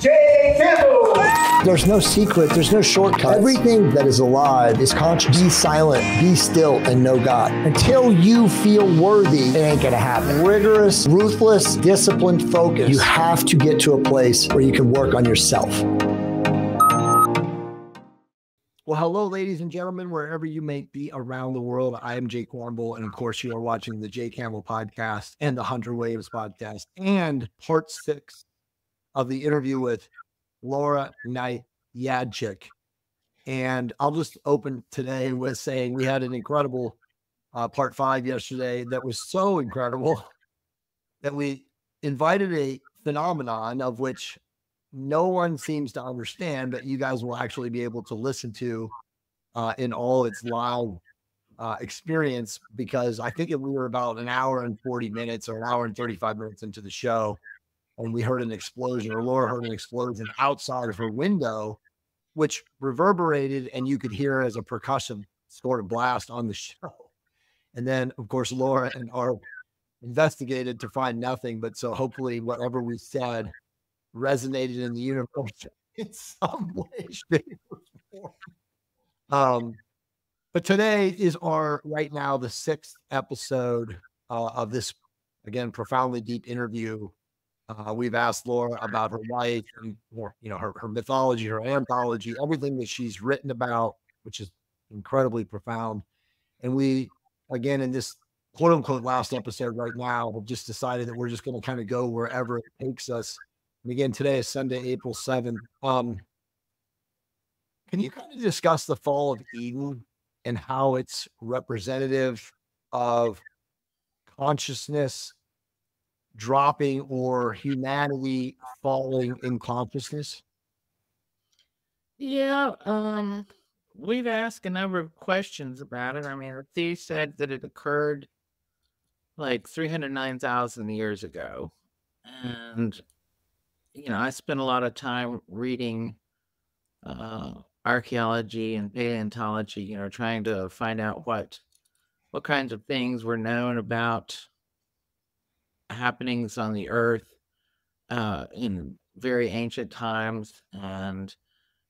Jay Campbell! There's no secret, there's no shortcut. Everything that is alive is conscious. Be silent, be still, and know God. Until you feel worthy, it ain't gonna happen. Rigorous, ruthless, disciplined focus. You have to get to a place where you can work on yourself. Well, hello, ladies and gentlemen, wherever you may be around the world. I am Jay Campbell, and of course, you are watching the Jay Campbell podcast and the Hunter Waves podcast and part 6 of the interview with Laura Knight-Jadczyk. And I'll just open today with saying we had an incredible part 5 yesterday that was so incredible that we invited a phenomenon of which no one seems to understand, but you guys will actually be able to listen to in all its live experience, because I think we were about an hour and 40 minutes or an hour and 35 minutes into the show, and we heard an explosion, or Laura heard an explosion outside of her window, which reverberated, and you could hear as a percussion sort of blast on the show. And then, of course, Laura and Ark investigated to find nothing, but so hopefully whatever we said resonated in the universe in some way. But today is the 6th episode of this, again, profoundly deep interview. We've asked Laura about her life and more, you know, her mythology, her anthology, everything that she's written about, which is incredibly profound. And we, again, in this quote unquote last episode right now, have just decided that we're just going to kind of go wherever it takes us. And again, today is Sunday, April 7th. Can you kind of discuss the fall of Eden and how it's representative of consciousness dropping or humanity falling in consciousness? Yeah, we've asked a number of questions about it. I mean, the thesis said that it occurred like 309,000 years ago. And you know, I spent a lot of time reading archaeology and paleontology, you know, trying to find out what kinds of things were known about happenings on the earth in very ancient times. And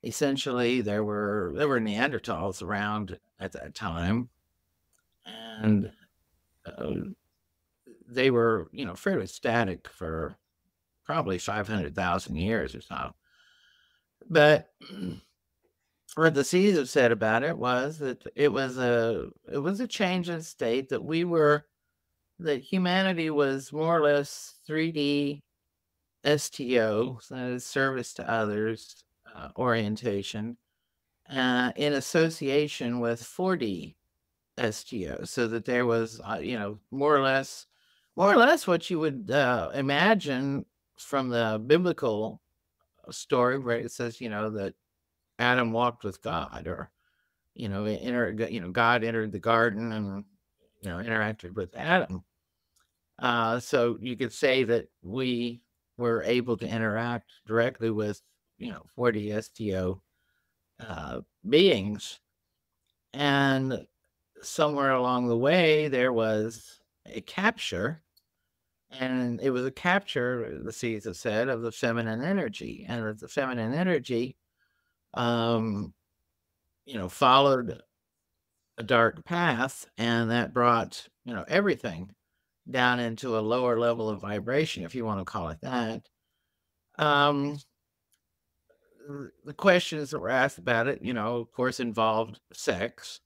essentially there were Neanderthals around at that time, and they were, you know, fairly static for probably 500,000 years or so. But what the Caesar said about it was that it was a change in state, that that humanity was more or less 3D STO, so that is service to others orientation, in association with 4D STO, so that there was, you know, more or less what you would imagine from the biblical story, where it says, you know, that Adam walked with God, or, you know, God entered the garden and, you know, interacted with Adam. So you could say that we were able to interact directly with, you know, 4D STO beings. And somewhere along the way, there was a capture, and it was a capture, the Caesar said, of the feminine energy, and that the feminine energy, you know, followed a dark path, and that brought, you know, everything down into a lower level of vibration, if you want to call it that. The questions that were asked about it, you know, of course, involved sex,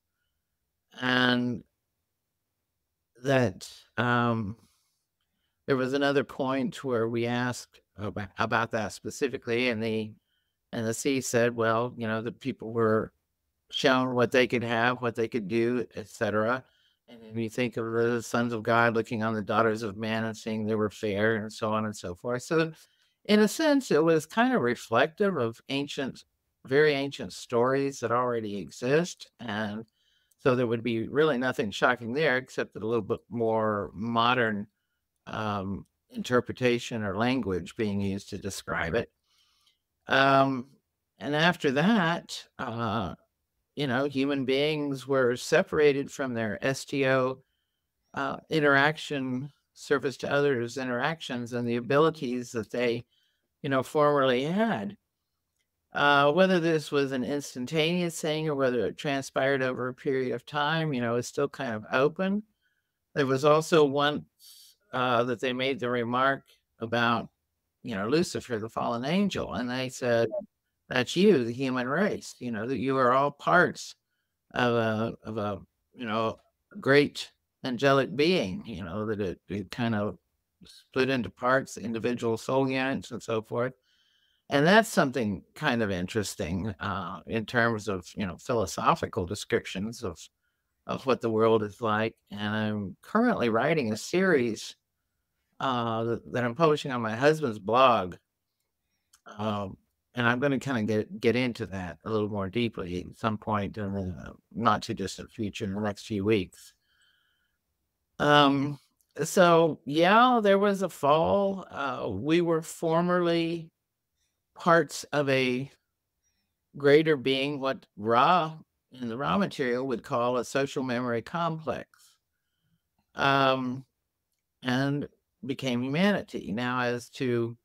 and that there was another point where we asked about that specifically, and the C said, well, you know, the people were shown what they could have, what they could do, etc. And then you think of the sons of God looking on the daughters of man and seeing they were fair, and so on and so forth. So in a sense, it was kind of reflective of ancient, very ancient stories that already exist. And so there would be really nothing shocking there, except that a little bit more modern interpretation or language being used to describe it. And after that, you know, human beings were separated from their STO interaction, service to others interactions, and the abilities that they formerly had. Whether this was an instantaneous thing or whether it transpired over a period of time, is still kind of open. There was also once that they made the remark about, Lucifer, the fallen angel. And they said, that's you, the human race, that you are all parts of a great angelic being, that it kind of split into parts, individual soul units and so forth. And that's something kind of interesting in terms of, philosophical descriptions of what the world is like. And I'm currently writing a series that I'm publishing on my husband's blog. And I'm going to kind of get into that a little more deeply at some point in the not too distant future, in the next few weeks. So, yeah, there was a fall. We were formerly parts of a greater being, what Ra in the raw material would call a social memory complex, and became humanity. Now, as to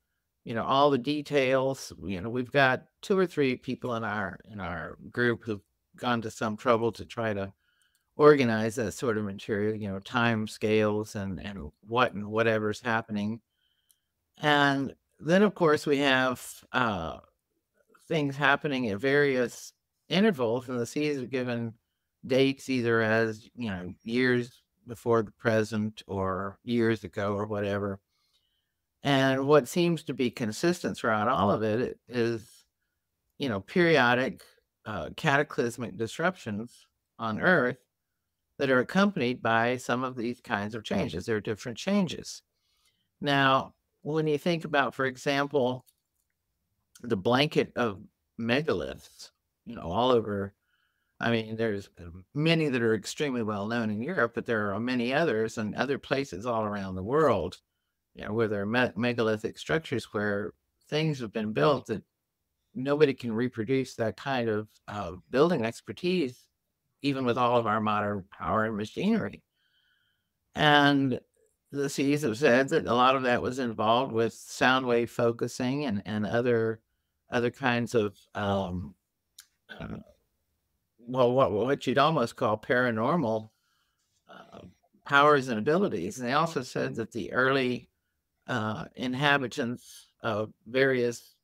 all the details, we've got 2 or 3 people in our group who've gone to some trouble to try to organize that sort of material, time scales and what and whatever's happening. And then, of course, we have things happening at various intervals, and the seas are given dates either as, years before the present or years ago or whatever. And what seems to be consistent throughout all of it is, periodic cataclysmic disruptions on Earth that are accompanied by some of these kinds of changes. There are different changes. Now, when you think about, for example, the blanket of megaliths, all over, there's many that are extremely well known in Europe, but there are many others and other places all around the world, where there are megalithic structures where things have been built that nobody can reproduce that kind of building expertise, even with all of our modern power and machinery. And the seas have said that a lot of that was involved with sound wave focusing and other kinds of, well, what you'd almost call paranormal powers and abilities. And they also said that the early inhabitants of various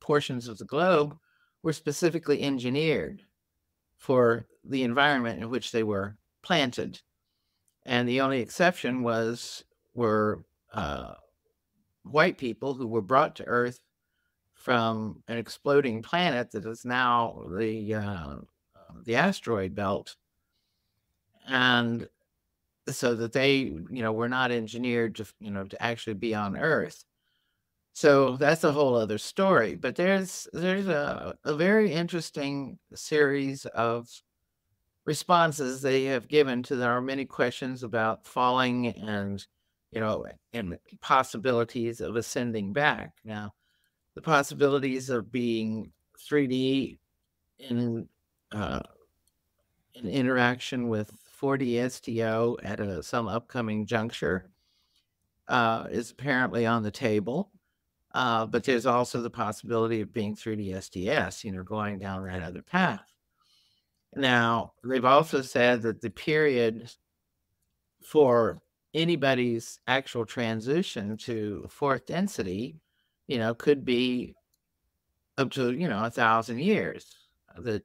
portions of the globe were specifically engineered for the environment in which they were planted. And the only exception were white people who were brought to Earth from an exploding planet that is now the asteroid belt. And so that they, were not engineered to, to actually be on Earth. So that's a whole other story. But there's a very interesting series of responses they have given to our many questions about falling and, and possibilities of ascending back. Now, the possibilities of being 3D in interaction with 4D STO at some upcoming juncture is apparently on the table. But there's also the possibility of being 3D STS, going down that other path. Now, they've also said that the period for anybody's actual transition to 4th density, could be up to, 1,000 years. That,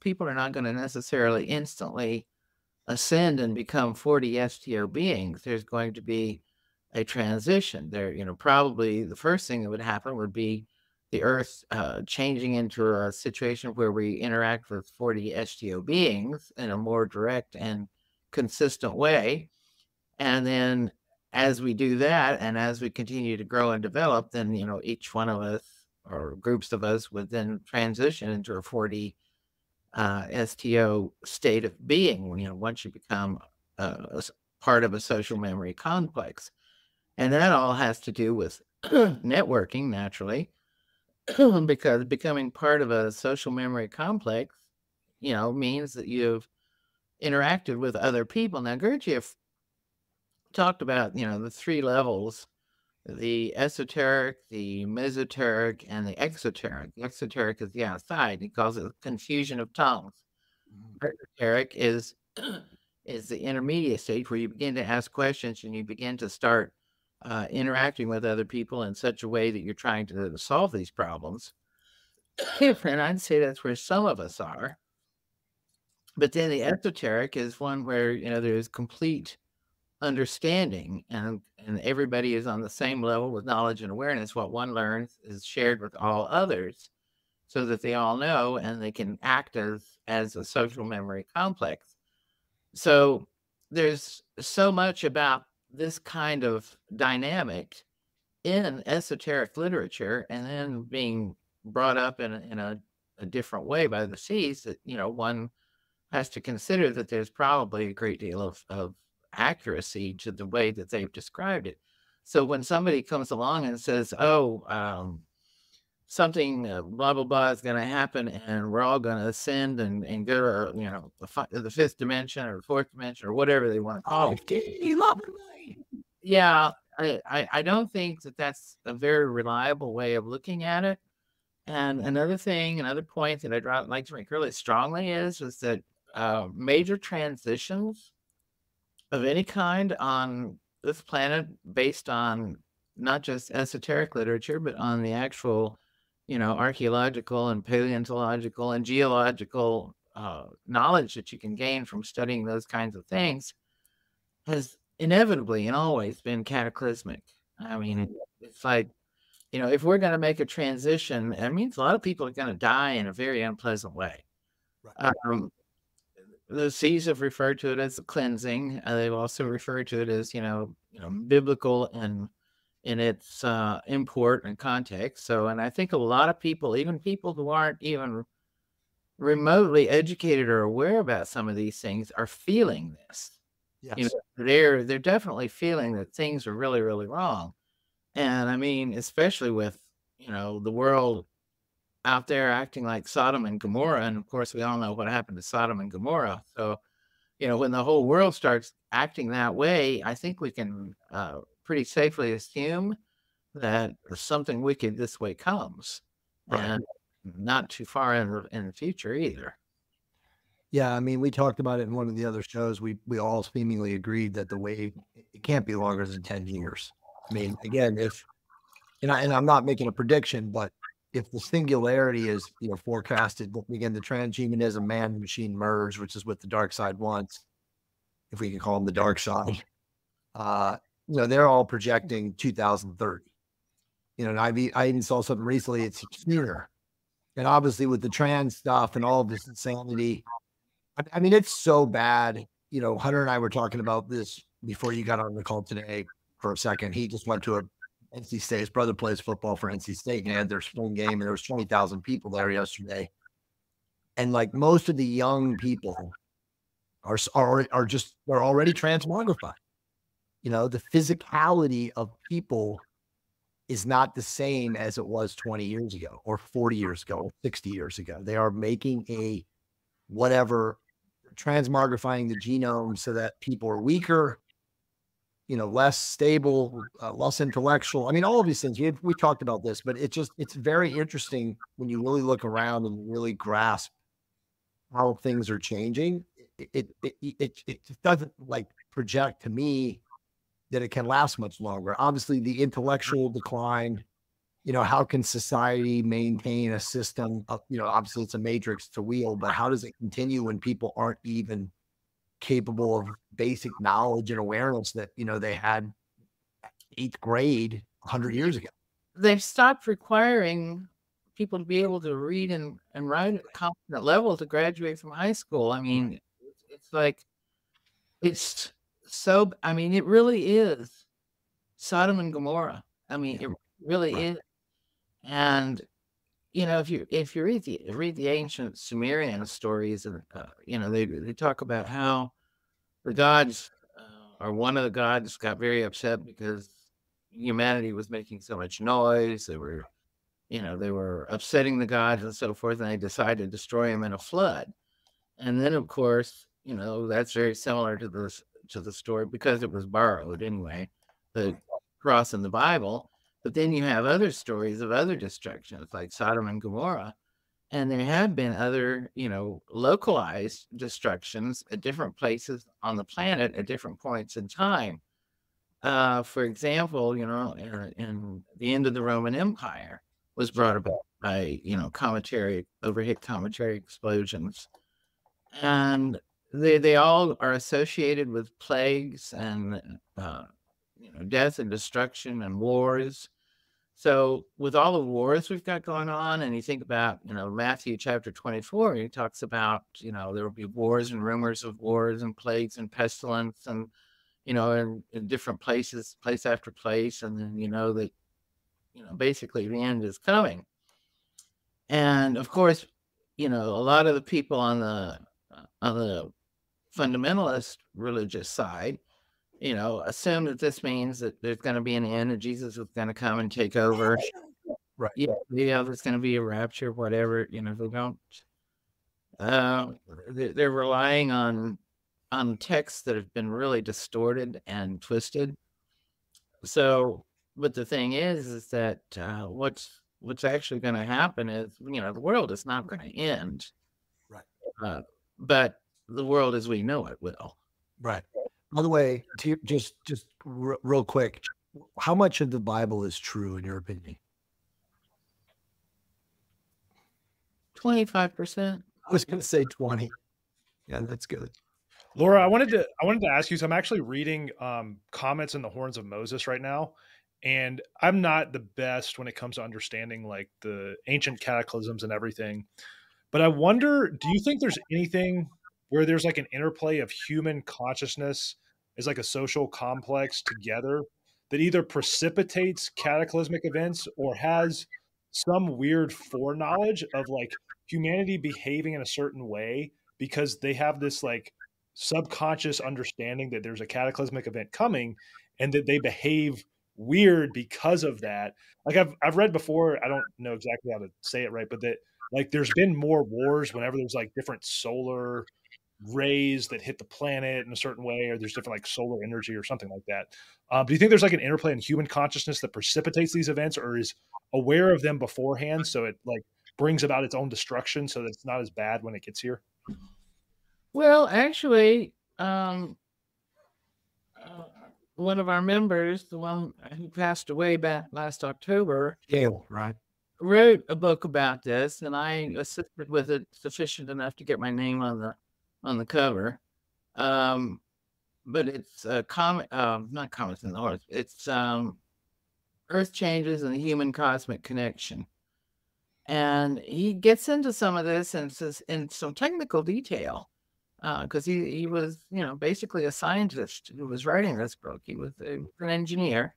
people are not going to necessarily instantly ascend and become 4D STO beings. There's going to be a transition. There, probably the first thing that would happen would be the Earth changing into a situation where we interact with 4D STO beings in a more direct and consistent way. And then as we do that, and as we continue to grow and develop, then, each one of us or groups of us would then transition into a 4D STO state of being, once you become a part of a social memory complex. And that all has to do with networking, naturally, because becoming part of a social memory complex, means that you've interacted with other people. Now, Gurdjieff talked about, the 3 levels the esoteric, the mesoteric, and the exoteric. The exoteric is the outside. He calls it confusion of tongues. Esoteric is the intermediate stage where you begin to ask questions and you begin to start interacting with other people in such a way that you're trying to solve these problems. And I'd say that's where some of us are. But then the esoteric is one where, you know, there's complete understanding and everybody is on the same level with knowledge and awareness. What one learns is shared with all others so that they all know and they can act as a social memory complex. So there's so much about this kind of dynamic in esoteric literature and then being brought up in a different way by the seas that, you know, one has to consider that there's probably a great deal of accuracy to the way that they've described it. So when somebody comes along and says, oh, something blah, blah, blah is going to happen and we're all going to ascend and go to, you know, the fifth dimension or fourth dimension or whatever they want to call it. Yeah, I don't think that that's a very reliable way of looking at it. And another thing, another point that I'd like to make really strongly is that major transitions of any kind on this planet based on not just esoteric literature, but on the actual, you know, archaeological and paleontological and geological knowledge that you can gain from studying those kinds of things has inevitably and always been cataclysmic. I mean, it's like, you know, if we're going to make a transition, it means a lot of people are going to die in a very unpleasant way. Right. The seas have referred to it as the cleansing. They've also referred to it as, you know, biblical and in its import and context. So, and I think a lot of people, even people who aren't even remotely educated or aware about some of these things, are feeling this. Yes. You know, they're definitely feeling that things are really, really wrong. And I mean, especially with, you know, the world out there acting like Sodom and Gomorrah. And of course, we all know what happened to Sodom and Gomorrah. So, you know, when the whole world starts acting that way, I think we can pretty safely assume that something wicked this way comes. Right. And not too far in the future either. Yeah, I mean, we talked about it in one of the other shows. We all seemingly agreed that the wave, it can't be longer than 10 years. I mean, again, I'm not making a prediction, but if the singularity is, you know, forecasted, again, the transhumanism, man and machine merge, which is what the dark side wants, if we can call them the dark side, you know, they're all projecting 2030. You know, and I even saw something recently, it's sooner. And obviously with the trans stuff and all of this insanity, I mean, it's so bad. You know, Hunter and I were talking about this before you got on the call today for a second. He just went to a NC State. His brother plays football for NC State and they had their spring game and there was 20,000 people there yesterday. And like most of the young people are already transmogrified. You know, the physicality of people is not the same as it was 20 years ago or 40 years ago or 60 years ago. They are making a whatever, transmogrifying the genome so that people are weaker, you know, less stable, less intellectual. I mean, all of these things, we talked about this, but it just, it's very interesting when you really look around and really grasp how things are changing. It doesn't like project to me that it can last much longer. Obviously the intellectual decline, you know, how can society maintain a system of, you know, obviously it's a matrix to wheel, but how does it continue when people aren't even capable of basic knowledge and awareness that, you know, they had 8th grade 100 years ago? They've stopped requiring people to be able to read and write at a competent level to graduate from high school. I mean, it's like, it's so, I mean, it really is Sodom and Gomorrah. I mean, it really is. And, you know, if you read the ancient Sumerian stories, you know, they talk about how the gods, or one of the gods got very upset because humanity was making so much noise. They were upsetting the gods and so forth, and they decided to destroy them in a flood. And then, of course, you know, that's very similar to the story because it was borrowed anyway. The cross in the Bible, but then you have other stories of other destructions like Sodom and Gomorrah. And there have been other, you know, localized destructions at different places on the planet at different points in time. For example, you know, in the end of the Roman Empire was brought about by, you know, overhead cometary explosions. And they all are associated with plagues and, you know, death and destruction and wars. So with all the wars we've got going on, and you think about, you know, Matthew chapter 24, he talks about, you know, there will be wars and rumors of wars and plagues and pestilence and, you know, in different places, place after place. And then, you know, that, you know, basically the end is coming. And of course, you know, a lot of the people on the fundamentalist religious side, you know, assume that this means that there's going to be an end and Jesus is going to come and take over. Right. Yeah. There's going to be a rapture, whatever, you know, they don't, they're relying on texts that have been really distorted and twisted. So, but the thing is that what's actually going to happen is, you know, the world is not going to end. Right. But the world as we know it will. Right. By the way, just real quick, how much of the Bible is true in your opinion? 25%. I was going to say 20. Yeah, that's good. Laura, I wanted to ask you. So I'm actually reading comments in the Horns of Moses right now, and I'm not the best when it comes to understanding like the ancient cataclysms and everything. But I wonder, do you think there's anything where there's like an interplay of human consciousness as like a social complex together that either precipitates cataclysmic events or has some weird foreknowledge of like humanity behaving in a certain way because they have this like subconscious understanding that there's a cataclysmic event coming and that they behave weird because of that? Like I've read before, I don't know exactly how to say it right, but that like there's been more wars whenever there's like different solar rays that hit the planet in a certain way, or there's different like solar energy or something like that. Do you think there's like an interplay in human consciousness that precipitates these events or is aware of them beforehand, so it like brings about its own destruction so that it's not as bad when it gets here? Well, actually, one of our members, the one who passed away back last October, Gail, right, wrote a book about this, and I assisted with it sufficient enough to get my name on the cover. But it's a not Comments in the Horns. It's Earth Changes and the Human Cosmic Connection, and he gets into some of this and says in some technical detail. Because he was, you know, basically a scientist who was writing this book. He was an engineer.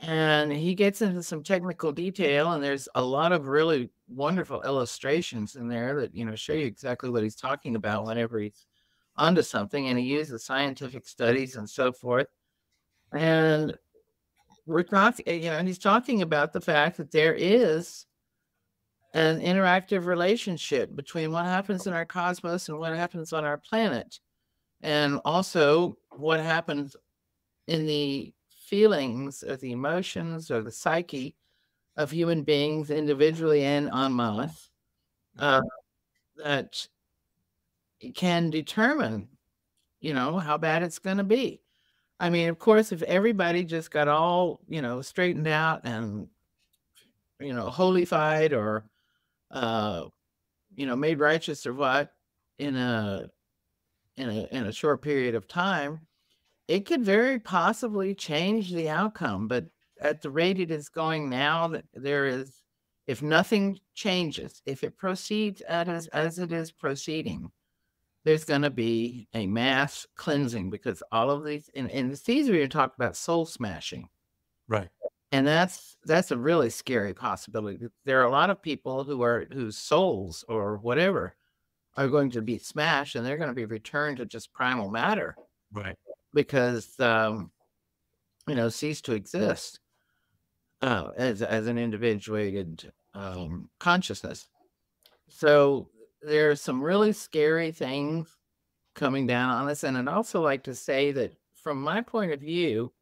And he gets into some technical detail, and there's a lot of really wonderful illustrations in there that, you know, show you exactly what he's talking about whenever he's onto something. And he uses scientific studies and so forth. And we're talking, you know, and he's talking about the fact that there is an interactive relationship between what happens in our cosmos and what happens on our planet, and also what happens in the feelings or the emotions or the psyche of human beings individually and en masse, that it can determine, you know, how bad it's going to be. I mean, of course, if everybody just got all, you know, straightened out and, you know, holified or you know, made righteous or what in a short period of time, it could very possibly change the outcome. But at the rate it is going now, that there is, if nothing changes, if it proceeds as it is proceeding, there's going to be a mass cleansing, because all of these, in the Caesar, you talk about soul smashing, right? And that's a really scary possibility. There are a lot of people whose souls or whatever are going to be smashed, and they're going to be returned to just primal matter, right? Because you know, cease to exist as an individuated consciousness. So there are some really scary things coming down on us, and I'd also like to say that from my point of view,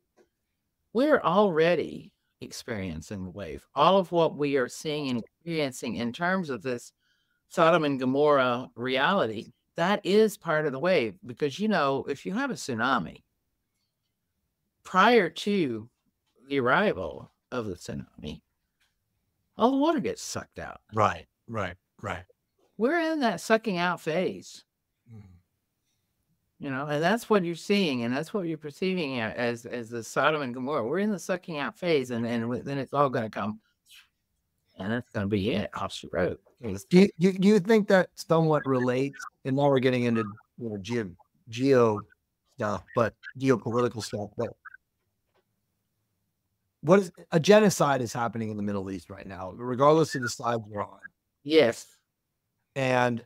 we're already experiencing the wave. All of what we are seeing and experiencing in terms of this Sodom and Gomorrah reality, that is part of the wave. Because, you know, if you have a tsunami, prior to the arrival of the tsunami, all the water gets sucked out. Right, right, right. We're in that sucking out phase. You know, and that's what you're seeing, and that's what you're perceiving as the Sodom and Gomorrah. We're in the sucking out phase, and then it's all going to come, and that's going to be it, off the road. Do you think that somewhat relates? And now we're getting into, you know, geo stuff, but geopolitical stuff. But what is a genocide is happening in the Middle East right now, regardless of the side we're on. Yes, and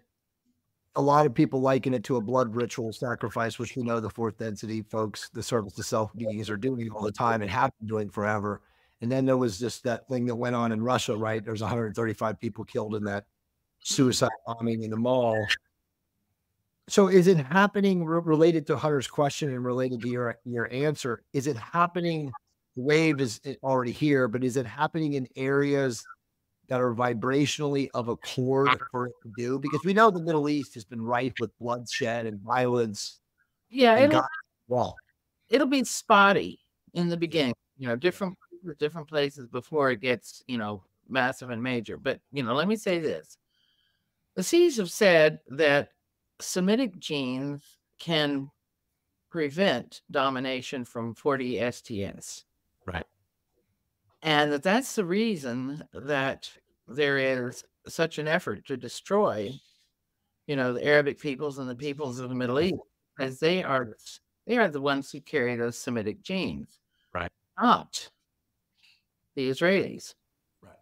a lot of people liken it to a blood ritual sacrifice, which we know the 4th Density folks, the service to self beings, are doing all the time and have been doing forever. And then there was just that thing that went on in Russia, right? There's 135 people killed in that suicide bombing in the mall. So is it happening, related to Hunter's question and related to your answer, is it happening, the wave is already here, but is it happening in areas that are vibrationally of accord for it to do? Because we know the Middle East has been rife with bloodshed and violence. Yeah, and it'll be spotty in the beginning. You know, different places before it gets, you know, massive and major. But, you know, let me say this. The Sieves have said that Semitic genes can prevent domination from 40 STS. Right. And that's the reason that there is such an effort to destroy, you know, the Arabic peoples and the peoples of the Middle East, as they are the ones who carry those Semitic genes, right? Not the Israelis, right?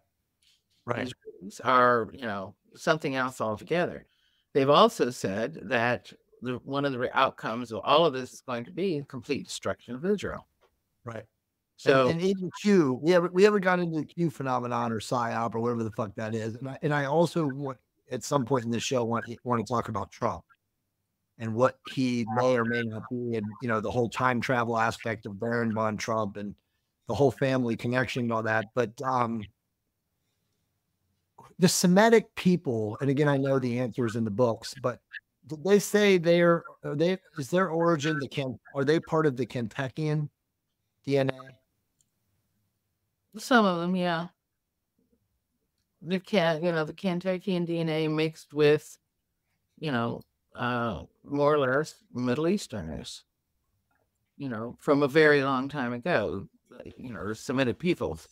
Right. The Israelis are, you know, something else altogether. They've also said that one of the outcomes of all of this is going to be complete destruction of Israel, right? So, and even Q, we ever got into the Q phenomenon or PSYOP or whatever the fuck that is. And I also want, at some point in the show, want to talk about Trump and what he may or may not be, and, you know, the whole time travel aspect of Baron von Trump and the whole family connection and all that. But the Semitic people, and again, I know the answer is in the books, but did they say is their origin are they part of the Kentuckian DNA? Some of them, yeah. The Kentuckian DNA mixed with, you know, more or less Middle Easterners, you know, from a very long time ago, you know, Semitic peoples.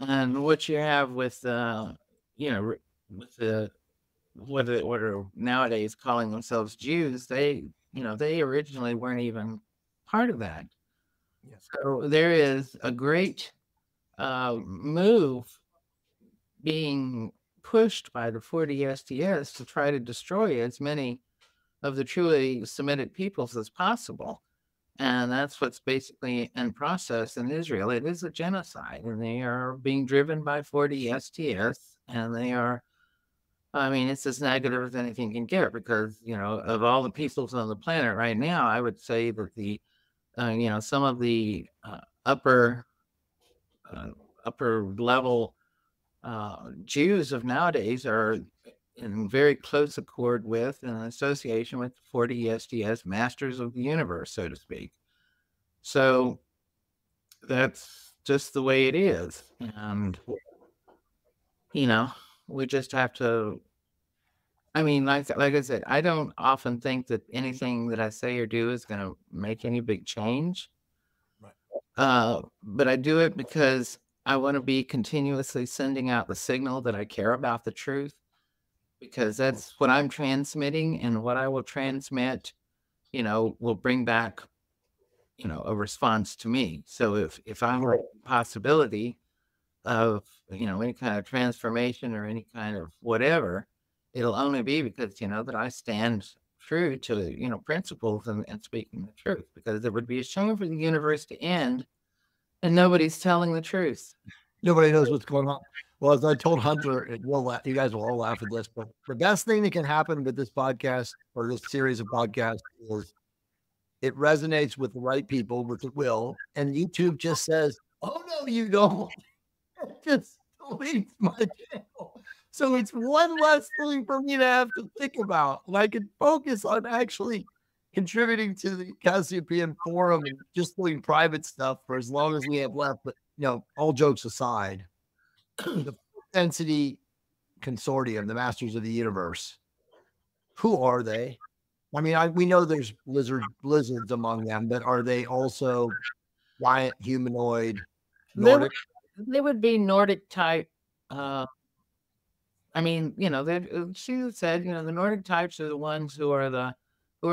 And what you have with, you know, with the, what are nowadays calling themselves Jews, they, you know, they originally weren't even part of that. Yes. So there is a great move being pushed by the 40 STS to try to destroy as many of the truly Semitic peoples as possible. And that's what's basically in process in Israel. It is a genocide, and they are being driven by 40 STS, and they are, I mean, it's as negative as anything can get, because, you know, of all the peoples on the planet right now, I would say that the, you know, some of the upper level Jews of nowadays are in very close accord with and an association with the 40 STS masters of the universe, so to speak. So that's just the way it is. And, you know, we just have to, I mean, like I said, I don't often think that anything that I say or do is going to make any big change. Right. But I do it because I want to be continuously sending out the signal that I care about the truth, because that's what I'm transmitting, and what I will transmit, you know, will bring back, you know, a response to me. So if I'm a possibility of, you know, any kind of transformation or any kind of whatever, it'll only be because, you know, that I stand true to, you know, principles and speaking the truth, because it would be a shame for the universe to end and nobody's telling the truth. Nobody knows what's going on. Well, as I told Hunter, you guys will all laugh at this, but the best thing that can happen with this podcast, or this series of podcasts, is It resonates with the right people, with the will. And YouTube just says, oh, no, you don't. It just deletes my channel. So it's one less thing for me to have to think about. And I can focus on actually contributing to the Cassiopeian Forum and just doing private stuff for as long as we have left. But, you know, all jokes aside, the 4th Density Consortium, the Masters of the Universe, who are they? I mean, we know there's lizards among them, but are they also giant humanoid Nordic? They would be Nordic type. I mean, you know, she said, you know, the Nordic types are the ones who are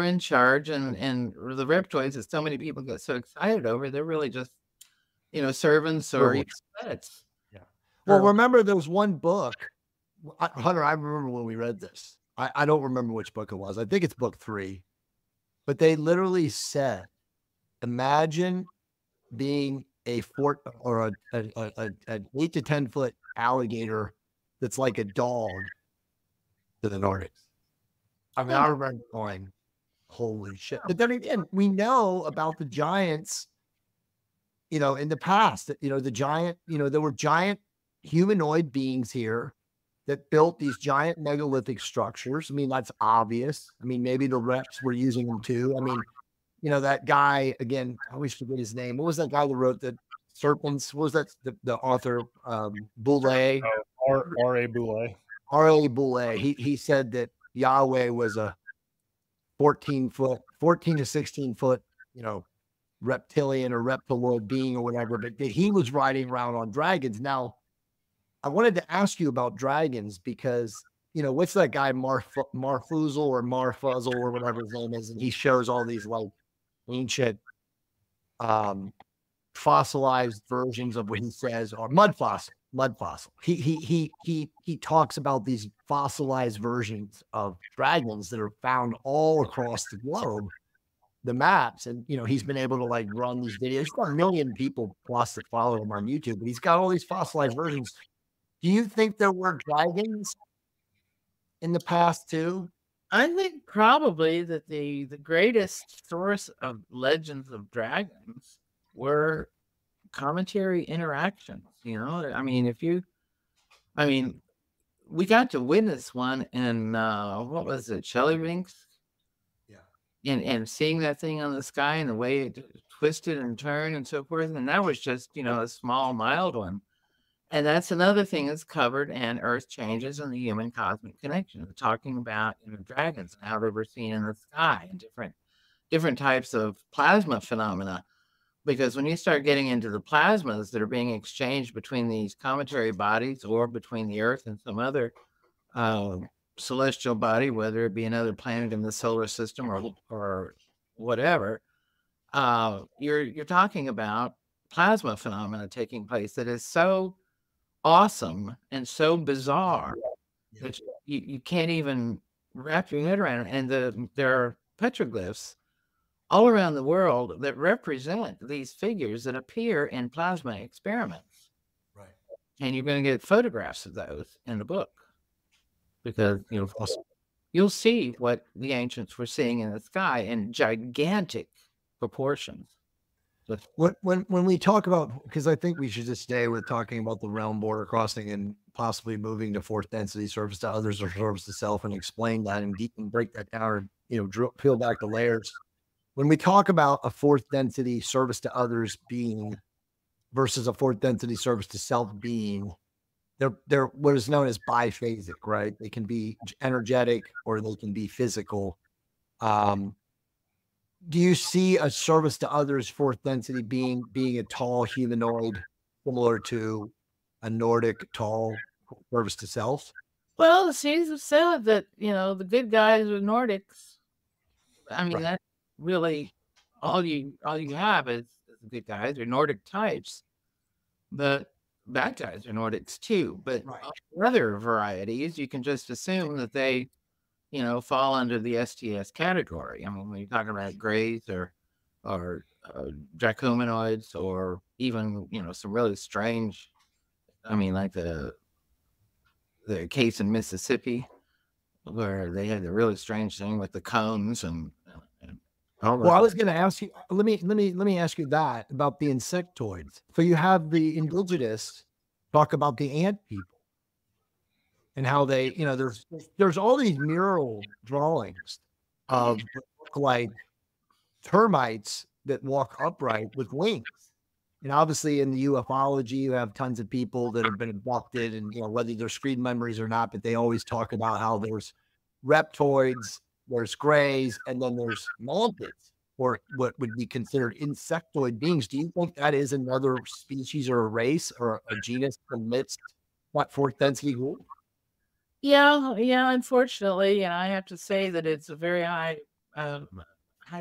in charge, and the reptoids that so many people get so excited over. They're really just, you know, servants or pets. Yeah. Well, remember there was one book, Hunter. I remember when we read this. I don't remember which book it was. I think it's book 3, but they literally said, imagine being a fort or an 8 to 10 foot alligator that's like a dog to the Nordics. I mean, I remember going, holy shit. But then again, we know about the giants, you know, in the past, you know, there were giant humanoid beings here that built these giant megalithic structures. I mean, that's obvious. I mean, maybe the reps were using them too. I mean, you know, that guy, again, I always forget his name. What was that guy that wrote the Serpents? What was that? The author, Boulay. R.A. Boulay. R.A. Boulay. He said that Yahweh was a 14 to 16 foot, you know, reptilian or reptiloid being or whatever, but he was riding around on dragons. Now, I wanted to ask you about dragons because, you know, what's that guy, Marfuzel or Marfuzzle or whatever his name is, and he shows all these like ancient fossilized versions of what he says, or mud fossil. He talks about these fossilized versions of dragons that are found all across the globe, the maps, and, you know, he's been able to like run these videos. He's got a million people plus that follow him on YouTube, but he's got all these fossilized versions. Do you think there were dragons in the past too? I think probably that the greatest source of legends of dragons were commentary interactions. You know, I mean, we got to witness one in, what was it, Shelly Rinks? Yeah. And seeing that thing on the sky and the way it twisted and turned and so forth. And that was just, you know, a small, mild one. And that's another thing that's covered in Earth Changes and the Human Cosmic Connection. We're talking about, you know, dragons and how they were seen in the sky and different types of plasma phenomena. Because when you start getting into the plasmas that are being exchanged between these cometary bodies or between the Earth and some other celestial body, whether it be another planet in the solar system or whatever, you're talking about plasma phenomena taking place that is so awesome and so bizarre that you can't even wrap your head around it. And there are petroglyphs all around the world that represent these figures that appear in plasma experiments. Right. And you're going to get photographs of those in the book because you'll see what the ancients were seeing in the sky in gigantic proportions. When we talk about, because I think we should just stay with talking about the realm border crossing and possibly moving to 4th density, surface to others or surface to self, and explain that and break that down, or, you know, peel back the layers. When we talk about a 4th density service to others being versus a 4th density service to self being, they're what is known as biphasic, right? They can be energetic or they can be physical. Do you see a service to others 4th density being a tall humanoid similar to a Nordic tall service to self? Well, Caesar said that, you know, the good guys are Nordics. I mean, that's really all you have is the good guys or Nordic types. The bad guys are Nordics too. But other varieties, you can just assume that they, you know, fall under the STS category. I mean, when you're talking about grays or dracomanoids, or even, you know, some really strange, I mean, like the case in Mississippi where they had the really strange thing with the cones and Well, I was going to ask you, let me ask you that about the insectoids. So you have the indigenous talk about the ant people and how they, you know, there's all these mural drawings of like termites that walk upright with wings. And obviously in the ufology, you have tons of people that have been abducted and, you know, whether they're screen memories or not, but they always talk about how there's reptoids, there's grays, and then there's mantids, or what would be considered insectoid beings. Do you think that is another species or a race or a genus amidst what 4th Density rule? Yeah, yeah. Unfortunately, and I have to say that it's a very high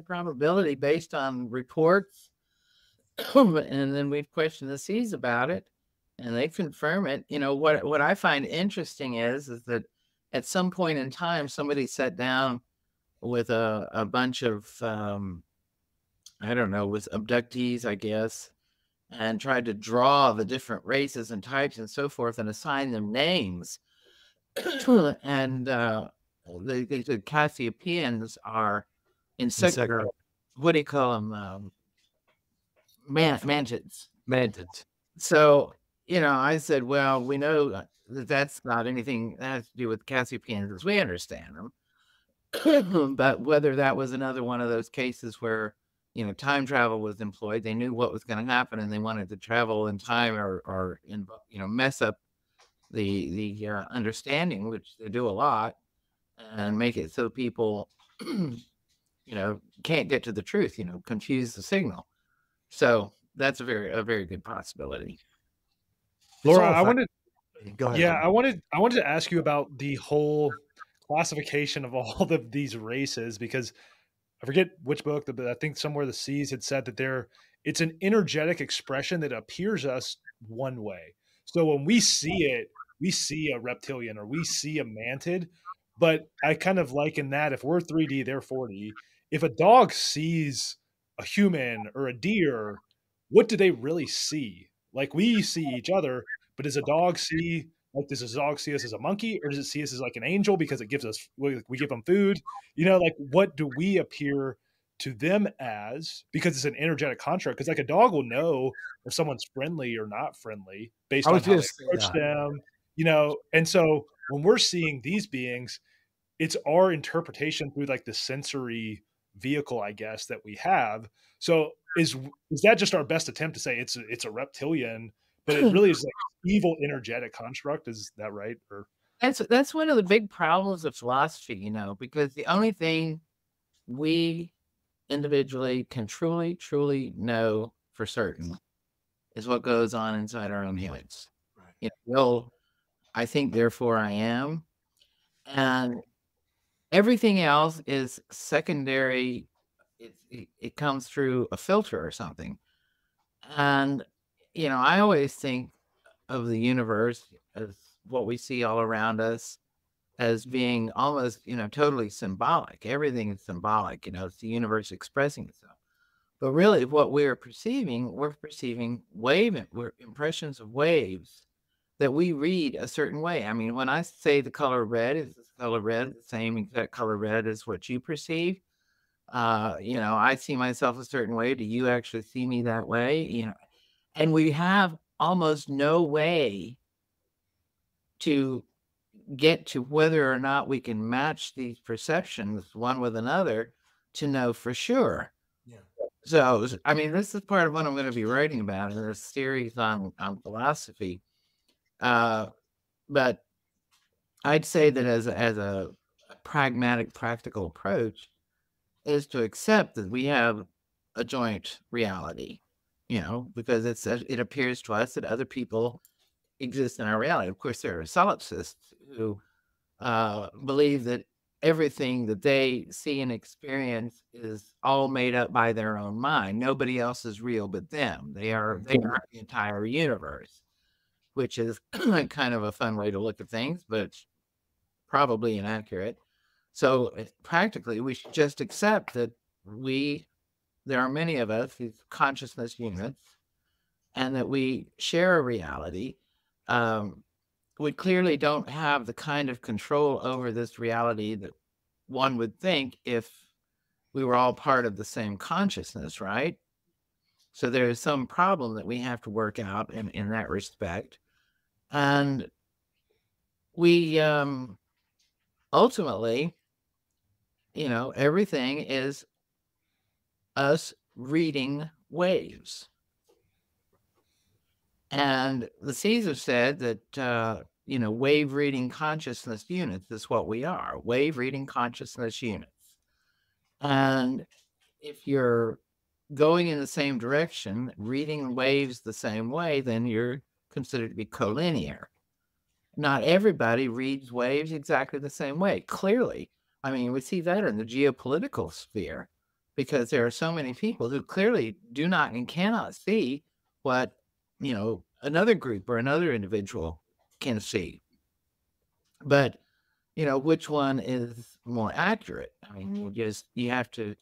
probability based on reports, and then we've questioned the Cs about it, and they confirm it. You know what I find interesting is that at some point in time, somebody sat down with a bunch of, I don't know, with abductees, I guess, and tried to draw the different races and types and so forth and assign them names. And the Cassiopeians are insectoid. What do you call them? Mantids. Mantids. So, you know, I said, well, we know that that's not anything that has to do with Cassiopeians as we understand them. But whether that was another one of those cases where, you know, time travel was employed, they knew what was going to happen and they wanted to travel in time or in, you know, mess up the understanding, which they do a lot, and make it so people, you know, can't get to the truth, you know, confuse the signal. So that's a very good possibility. Laura, I wanted, go ahead. Yeah, I wanted to ask you about the whole classification of all of these races, because I forget which book, but I think somewhere the Cs had said that it's an energetic expression that appears us one way. So when we see it, we see a reptilian or we see a mantid, but I kind of liken that if we're 3D, they're 4D. If a dog sees a human or a deer, what do they really see? Like we see each other, but does a dog see, like, does a dog see us as a monkey, or does it see us as like an angel because it gives us, we give them food? You know, like, what do we appear to them as? Because it's an energetic construct. Because like a dog will know if someone's friendly or not friendly based on how they approach them, you know? And so when we're seeing these beings, it's our interpretation through like the sensory vehicle, I guess, that we have. So is that just our best attempt to say it's a reptilian? But it really is like evil energetic construct. Is that right? Or that's one of the big problems of philosophy, you know, because the only thing we individually can truly know for certain is what goes on inside our own heads. Right. You know, well, I think, therefore I am. And everything else is secondary. It comes through a filter or something. And you know, I always think of the universe as what we see all around us as being almost, you know, totally symbolic. Everything is symbolic, you know, it's the universe expressing itself. But really what we're perceiving impressions of waves that we read a certain way. I mean, when I say the color red, is this color red the same exact color red as what you perceive? You know, I see myself a certain way. Do you actually see me that way? You know, and we have almost no way to get to whether or not we can match these perceptions one with another to know for sure. Yeah. So, I mean, this is part of what I'm going to be writing about in this series on philosophy. But I'd say that as a pragmatic, practical approach is to accept that we have a joint reality. You know, because it appears to us that other people exist in our reality. Of course, there are solipsists who believe that everything that they see and experience is all made up by their own mind. Nobody else is real but them. They are the entire universe, which is kind of a fun way to look at things, but probably inaccurate. So practically, we should just accept that there are many of us, these consciousness units, and that we share a reality. We clearly don't have the kind of control over this reality that one would think if we were all part of the same consciousness, right? So there is some problem that we have to work out in that respect. And we ultimately, you know, everything is us reading waves. And the Caesar said that, you know, wave reading consciousness units is what we are, wave reading consciousness units. And if you're going in the same direction, reading waves the same way, then you're considered to be collinear. Not everybody reads waves exactly the same way, clearly. I mean, we see that in the geopolitical sphere, because there are so many people who clearly do not and cannot see what, you know, another group or another individual can see. But, you know, which one is more accurate? I mean, you have to,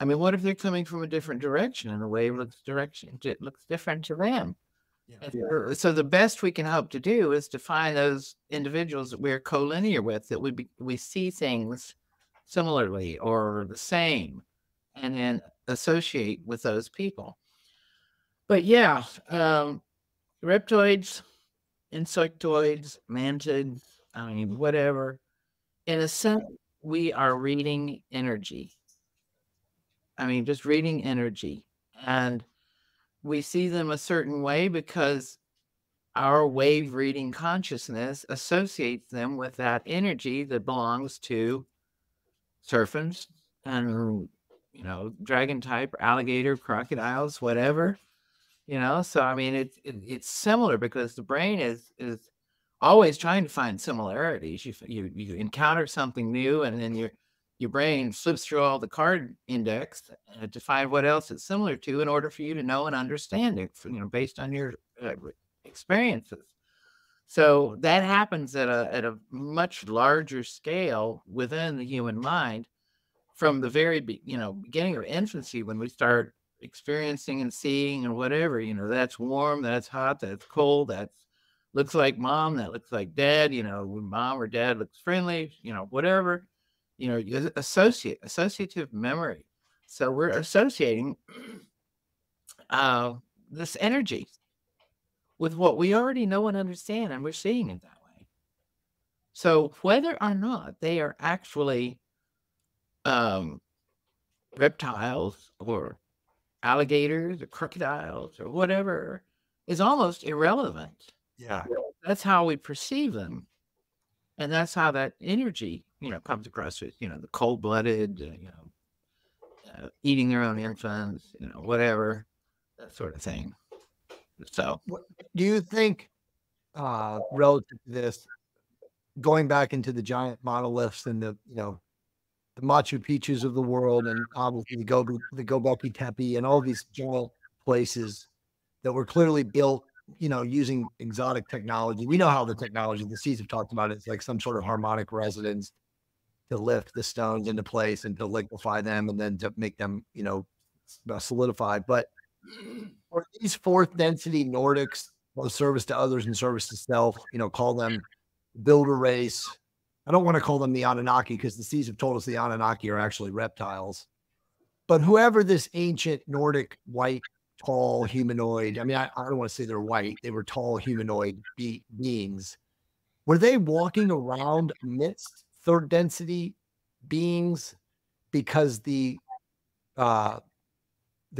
I mean, what if they're coming from a different direction and the wave looks different to them? Yeah. So the best we can hope to do is to find those individuals that we're collinear with, that we see things similarly or the same, and then associate with those people. But yeah, reptoids, insectoids, mantids, I mean, whatever. In a sense, we are reading energy. I mean, just reading energy. And we see them a certain way because our wave reading consciousness associates them with that energy that belongs to serpents and, you know, dragon type, alligator, crocodiles, whatever, you know? So, I mean, it's similar because the brain is always trying to find similarities. You encounter something new, and then your brain flips through all the card index to find what else it's similar to in order for you to know and understand it, you know, based on your experiences. So that happens at a much larger scale within the human mind from the very, you know, beginning of infancy, when we start experiencing and seeing and whatever, you know, that's warm, that's hot, that's cold, that's looks like mom, that looks like dad, you know, when mom or dad looks friendly, you know, whatever. You know, you associative memory. So we're associating this energy with what we already know and understand, and we're seeing it that way. So whether or not they are actually reptiles or alligators or crocodiles or whatever is almost irrelevant. Yeah. That's how we perceive them. And that's how that energy, you know, comes across as, you know, the cold-blooded, you know, eating their own infants, you know, whatever, that sort of thing. So do you think, relative to this, going back into the giant monoliths and the, you know, the Machu Picchu's of the world, and obviously the Gobekli Tepe and all these giant places that were clearly built, you know, using exotic technology. We know how the technology, the seas have talked about it. It's like some sort of harmonic resonance to lift the stones into place and to liquefy them and then to make them, you know, solidify. But are these 4th density Nordics, both service to others and service to self, you know, call them builder race? I don't want to call them the Anunnaki, because the seas have told us the Anunnaki are actually reptiles. But whoever this ancient Nordic white, tall humanoid, I mean, I don't want to say they're white, they were tall humanoid beings. Were they walking around amidst 3rd density beings because the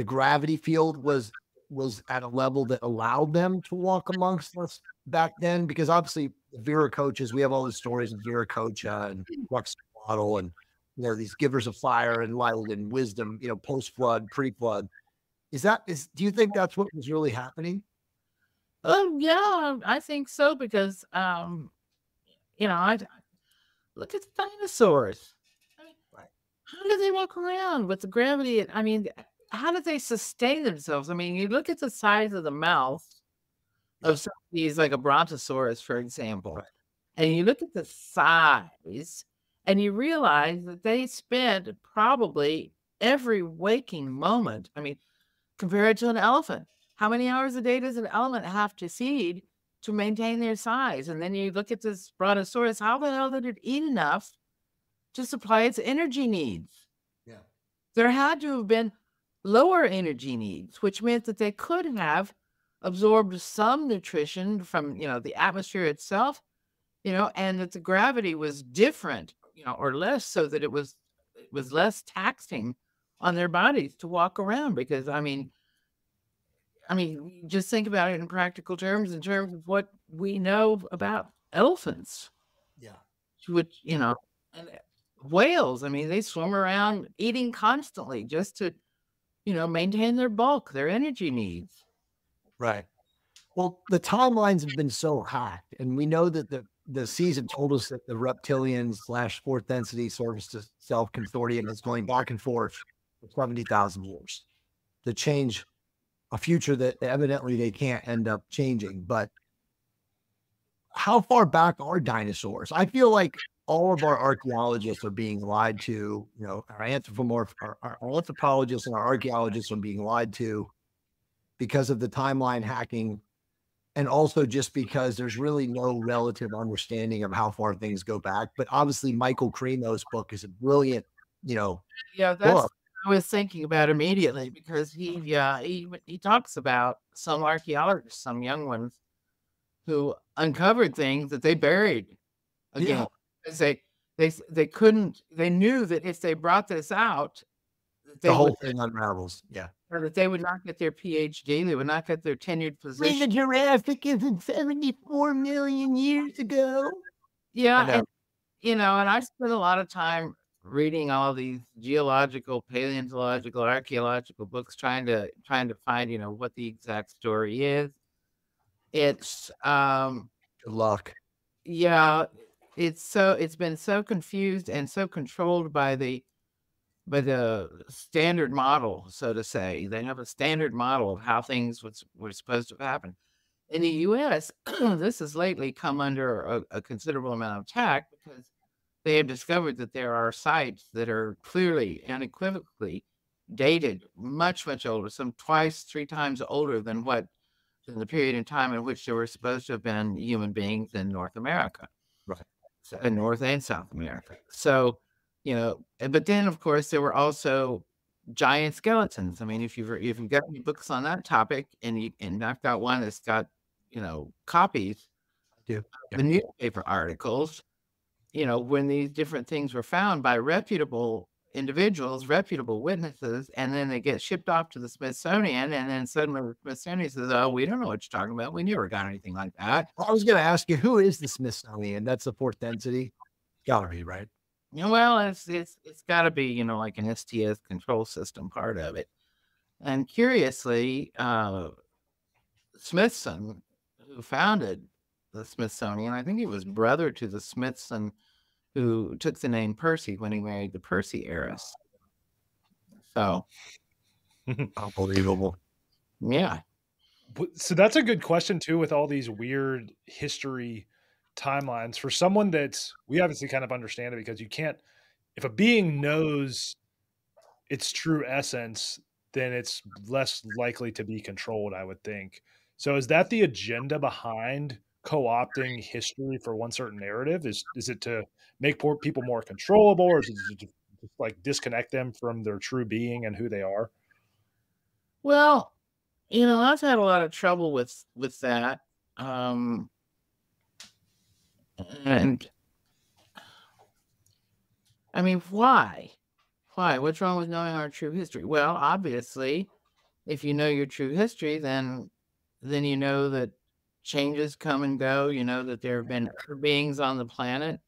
gravity field was at a level that allowed them to walk amongst us back then? Because obviously Viracochas, we have all these stories of Viracocha and Quetzalcoatl, and you know, these givers of fire and light and wisdom, you know, post-flood, pre-flood. Do you think that's what was really happening? Oh, yeah, I think so, because, you know, look at the dinosaurs. I mean, right. How do they walk around with the gravity? I mean, how do they sustain themselves? I mean, you look at the size of the mouth of some of these, like a brontosaurus, for example, right, and you look at the size and you realize that they spent probably every waking moment, I mean, compared to an elephant, how many hours a day does an elephant have to feed to maintain their size? And then you look at this brontosaurus, how the hell did it eat enough to supply its energy needs? Yeah. there had to have been lower energy needs, which meant that they could have absorbed some nutrition from, you know, the atmosphere itself, you know, and that the gravity was different, you know, or less, so that it was less taxing on their bodies to walk around. Because I mean, just think about it in practical terms, in terms of what we know about elephants. Yeah. Which, you know, and whales, I mean, they swim around eating constantly just to, you know, maintain their bulk, their energy needs. Right. Well, the timelines have been so hacked, and we know that the seas have told us that the reptilian / 4th density service to self consortium is going back and forth for 70,000 years to change a future that evidently they can't end up changing. But how far back are dinosaurs? I feel like all of our archaeologists are being lied to. You know, our anthropologists and our archaeologists are being lied to because of the timeline hacking, and also just because there's really no relative understanding of how far things go back. But obviously Michael Cremo's book is a brilliant, you know. Yeah, that's book. I was thinking about immediately, because he talks about some archaeologists, some young ones, who uncovered things that they buried again. Yeah. Because they couldn't, they knew that if they brought this out, the whole thing unravels. Yeah. Or that they would not get their PhD, they would not get their tenured position. The Jurassic isn't 74 million years ago. Yeah. And, you know, and I spent a lot of time reading all these geological, paleontological, archaeological books, trying to find, you know, what the exact story is. It's good luck. Yeah. It's been so confused and so controlled by the standard model, so to say. They have a standard model of how things were supposed to happen. In the U.S., this has lately come under a considerable amount of attack, because they have discovered that there are sites that are clearly, unequivocally dated much, much older, some twice, three times older than the period in time in which there were supposed to have been human beings in North America. Right. So, in North and South America. So, you know, but then of course there were also giant skeletons. I mean, if you've got any books on that topic, and I've got one that's got, you know, copies of the newspaper articles, you know, when these different things were found by reputable individuals, reputable witnesses, and then they get shipped off to the Smithsonian, and then suddenly the Smithsonian says, "Oh, we don't know what you're talking about. We never got anything like that." Well, I was going to ask you, who is the Smithsonian? That's the 4th Density Gallery, right? Well, it's got to be, you know, like an STS control system part of it. And curiously, Smithson, who founded the Smithsonian, I think he was brother to the Smithson who took the name Percy when he married the Percy heiress. So. Unbelievable. Yeah. So that's a good question, too, with all these weird history timelines. For someone that's, we obviously kind of understand it, because you can't, if a being knows its true essence, then it's less likely to be controlled, I would think. So is that the agenda behind co-opting history for one certain narrative? Is it to make poor people more controllable, or is it to like disconnect them from their true being and who they are? Well, you know, I've had a lot of trouble with that. And I mean, why? What's wrong with knowing our true history? Well, obviously, if you know your true history, then you know that changes come and go. You know that there have been other beings on the planet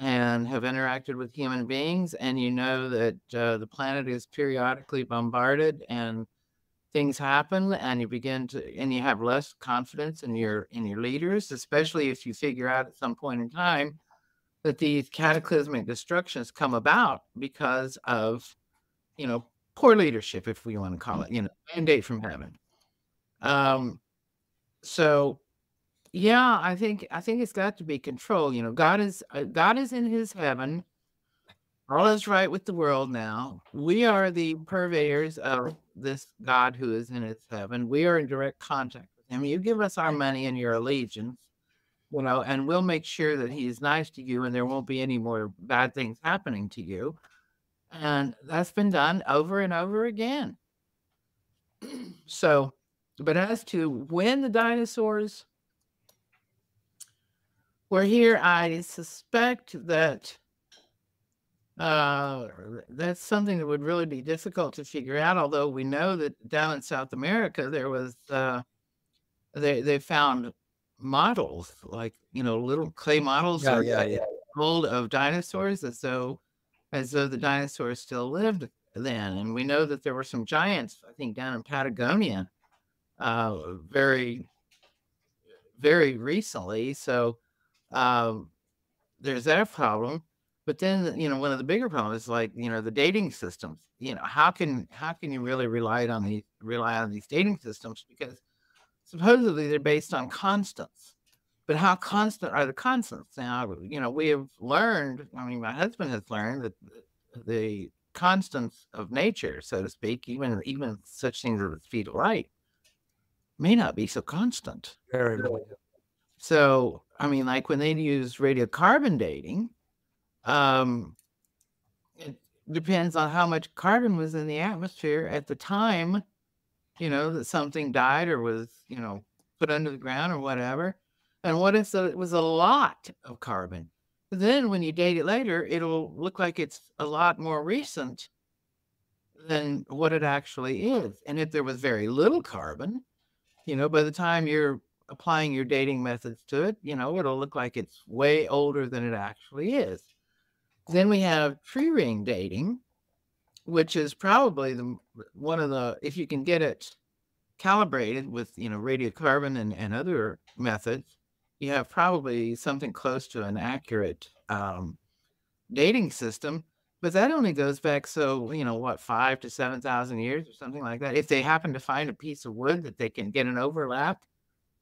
and have interacted with human beings, and you know that the planet is periodically bombarded and things happen, and you have less confidence in your leaders, especially if you figure out at some point in time that these cataclysmic destructions come about because of, you know, poor leadership, if we want to call it, you know, mandate from heaven. So yeah, I think it's got to be control. You know, God is in his heaven. All is right with the world now. We are the purveyors of this God who is in his heaven. We are in direct contact with him. You give us our money and your allegiance, you know, and we'll make sure that he is nice to you and there won't be any more bad things happening to you. And that's been done over and over again. So, but as to when the dinosaurs were here, I suspect that that's something that would really be difficult to figure out, although we know that down in South America, there was, they found models, like, you know, little clay models of dinosaurs as though the dinosaurs still lived then. And we know that there were some giants, I think, down in Patagonia very, very recently. So there's that problem. But then, you know, one of the bigger problems is, like, you know, the dating systems. You know, how can you really rely on these dating systems? Because supposedly they're based on constants. But how constant are the constants? Now, you know, we have learned, I mean, my husband has learned that the constants of nature, so to speak, even such things as the speed of light, may not be so constant. Very well. So, I mean, like when they use radiocarbon dating, it depends on how much carbon was in the atmosphere at the time, you know, that something died or was, you know, put under the ground or whatever. And what if it was a lot of carbon? Then when you date it later, it'll look like it's a lot more recent than what it actually is. And if there was very little carbon, you know, by the time you're applying your dating methods to it, you know, it'll look like it's way older than it actually is. Then we have tree ring dating, which is probably if you can get it calibrated with, you know, radiocarbon and other methods, you have probably something close to an accurate dating system, but that only goes back, so, you know, what, 5,000 to 7,000 years or something like that. If they happen to find a piece of wood that they can get an overlap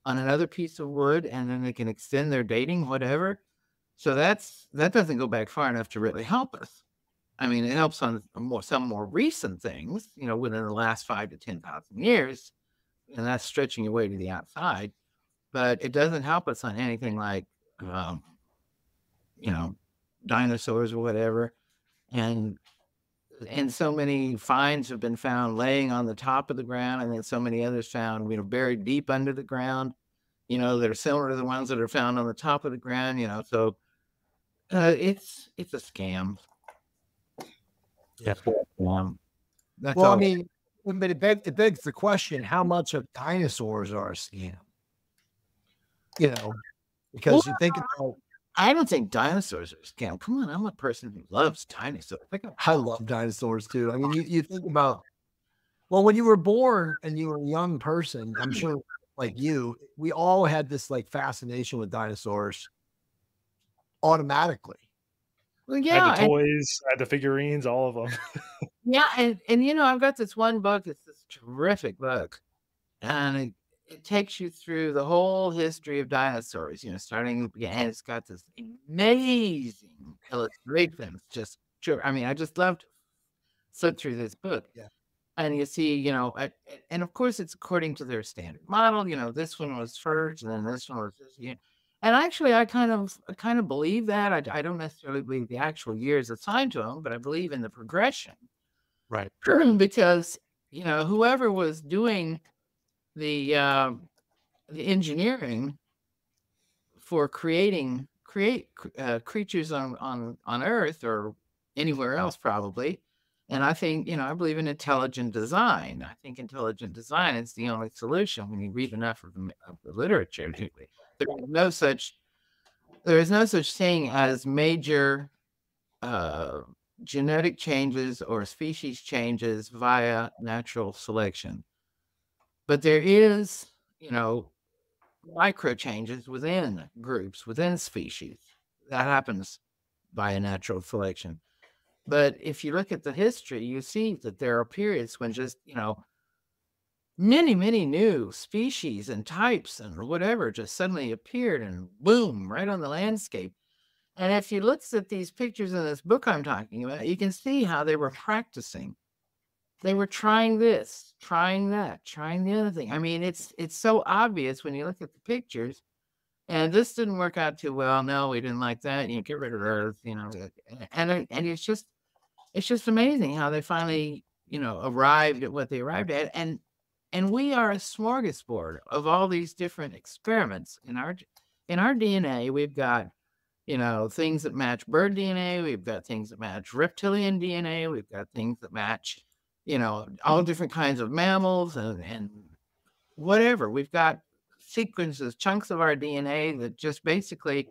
on another piece of wood, and then they can extend their dating, whatever. So that doesn't go back far enough to really help us. I mean, it helps on some more recent things, you know, within the last 5,000 to 10,000 years, and that's stretching away to the outside. But it doesn't help us on anything like, you know, dinosaurs or whatever. And so many finds have been found laying on the top of the ground, and then so many others found, you know, buried deep under the ground, you know, that are similar to the ones that are found on the top of the ground, you know. So it's a scam. Yeah. That's well, all. I mean, but it begs the question, how much of dinosaurs are a scam? You know, because you think about... I don't think dinosaurs are a scam. Come on, I'm a person who loves dinosaurs. I love dinosaurs, too. I mean, you think about... Well, when you were born and you were a young person, I'm sure, like you, we all had this, like, fascination with dinosaurs automatically. Well, yeah. I had the toys, I had the figurines, all of them. Yeah, and, you know, I've got this one book that's this terrific book, and it takes you through the whole history of dinosaurs, you know, starting, and it's got this amazing illustrations. Just, sure. I mean, I just loved to flip through this book. Yeah. And you see, you know, and of course it's according to their standard model, you know, this one was first and then this one was this, you know. And actually I kind of believe that. I don't necessarily believe the actual years assigned to them, but I believe in the progression. Right. Because, you know, whoever was doing the engineering for creating creatures on Earth or anywhere else probably, and I think, you know, I believe in intelligent design. I think intelligent design is the only solution when you read enough of the literature. There is no such thing as major genetic changes or species changes via natural selection. But there is, you know, micro changes within groups, within species. That happens by natural selection. But if you look at the history, you see that there are periods when just, you know, many, many new species and types and whatever just suddenly appeared and boom, right on the landscape. And if you look at these pictures in this book I'm talking about, you can see how they were practicing. They were trying this, trying that, trying the other thing. I mean, it's so obvious when you look at the pictures. And this didn't work out too well. No, we didn't like that. You know, get rid of Earth, you know. And it's just, it's just amazing how they finally, you know, arrived at what they arrived at. And we are a smorgasbord of all these different experiments. In our DNA, we've got, you know, things that match bird DNA. We've got things that match reptilian DNA. We've got things that match, you know, all different kinds of mammals and whatever. We've got sequences, chunks of our DNA that just basically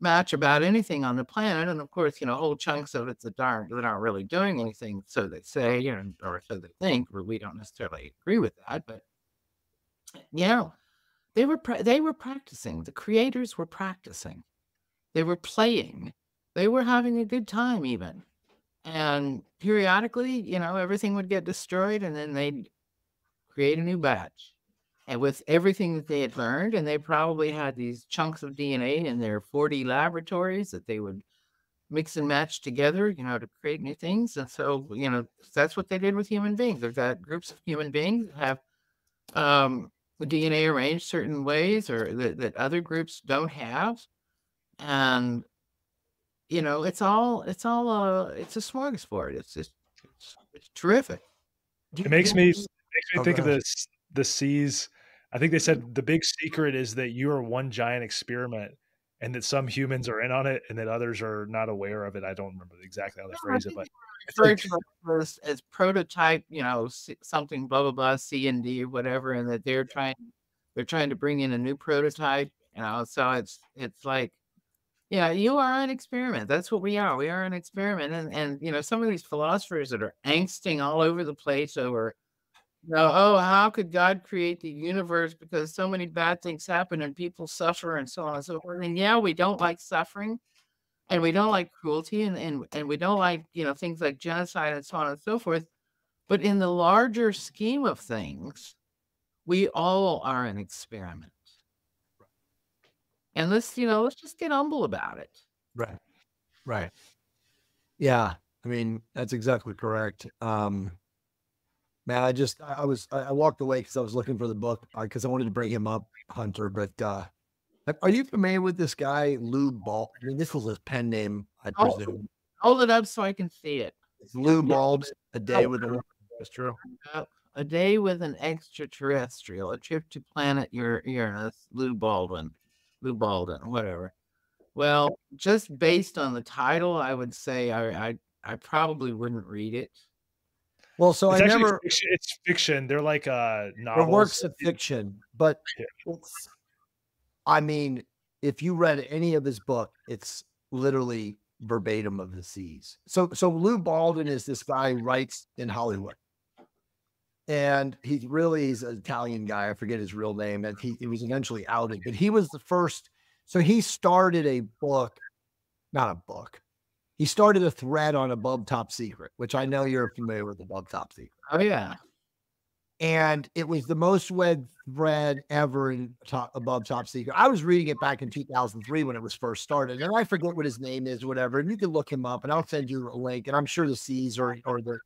match about anything on the planet. And of course, you know, whole chunks of it that aren't really doing anything, so they say, you know, or so they think, or we don't necessarily agree with that. But, you know, they were practicing. The creators were practicing. They were playing. They were having a good time even. And periodically, you know, everything would get destroyed, and then they'd create a new batch. And with everything that they had learned, and they probably had these chunks of DNA in their 4D laboratories that they would mix and match together, you know, to create new things. And so, you know, that's what they did with human beings. They've got groups of human beings that have DNA arranged certain ways, or that other groups don't have. And, you know, it's a smorgasbord. It's terrific. It makes me think of this, the seas. I think they said the big secret is that you are one giant experiment, and that some humans are in on it and that others are not aware of it. I don't remember exactly how they phrase it, but it's first as prototype, you know, something, blah, blah, blah, C and D, whatever. And that they're trying to bring in a new prototype, you know? So it's like, yeah, you are an experiment. That's what we are. We are an experiment. And, you know, some of these philosophers that are angsting all over the place over, no, oh, how could God create the universe because so many bad things happen and people suffer and so on and so forth. And yeah, we don't like suffering, and we don't like cruelty, and we don't like, you know, things like genocide and so on and so forth. But in the larger scheme of things, we all are an experiment. And let's just get humble about it. Right. Right. Yeah. I mean, that's exactly correct. Man, I walked away because I was looking for the book because I wanted to bring him up, Hunter. But are you familiar with this guy, Lou Baldwin? I mean, this was his pen name, I presume. Hold it up so I can see it. It's Lou Baldwin, A Day with an Extraterrestrial. A Day with an Extraterrestrial, A Trip to Planet Uranus, Lou Baldwin, whatever. Well, just based on the title, I would say I probably wouldn't read it. Well, so it's it's fiction. They're like novels. Or works of fiction. But yeah. I mean, if you read any of his book, it's literally verbatim of the seas. So Lou Baldwin is this guy who writes in Hollywood. And he's an Italian guy. I forget his real name. And he was eventually outed. But he was the first. So he started a book, not a book. He started a thread on Above Top Secret, which I know you're familiar with Above Top Secret. Oh, yeah. And it was the most read thread ever in Above Top Secret. I was reading it back in 2003 when it was first started. And I forget what his name is, whatever. And you can look him up, and I'll send you a link. And I'm sure the C's or the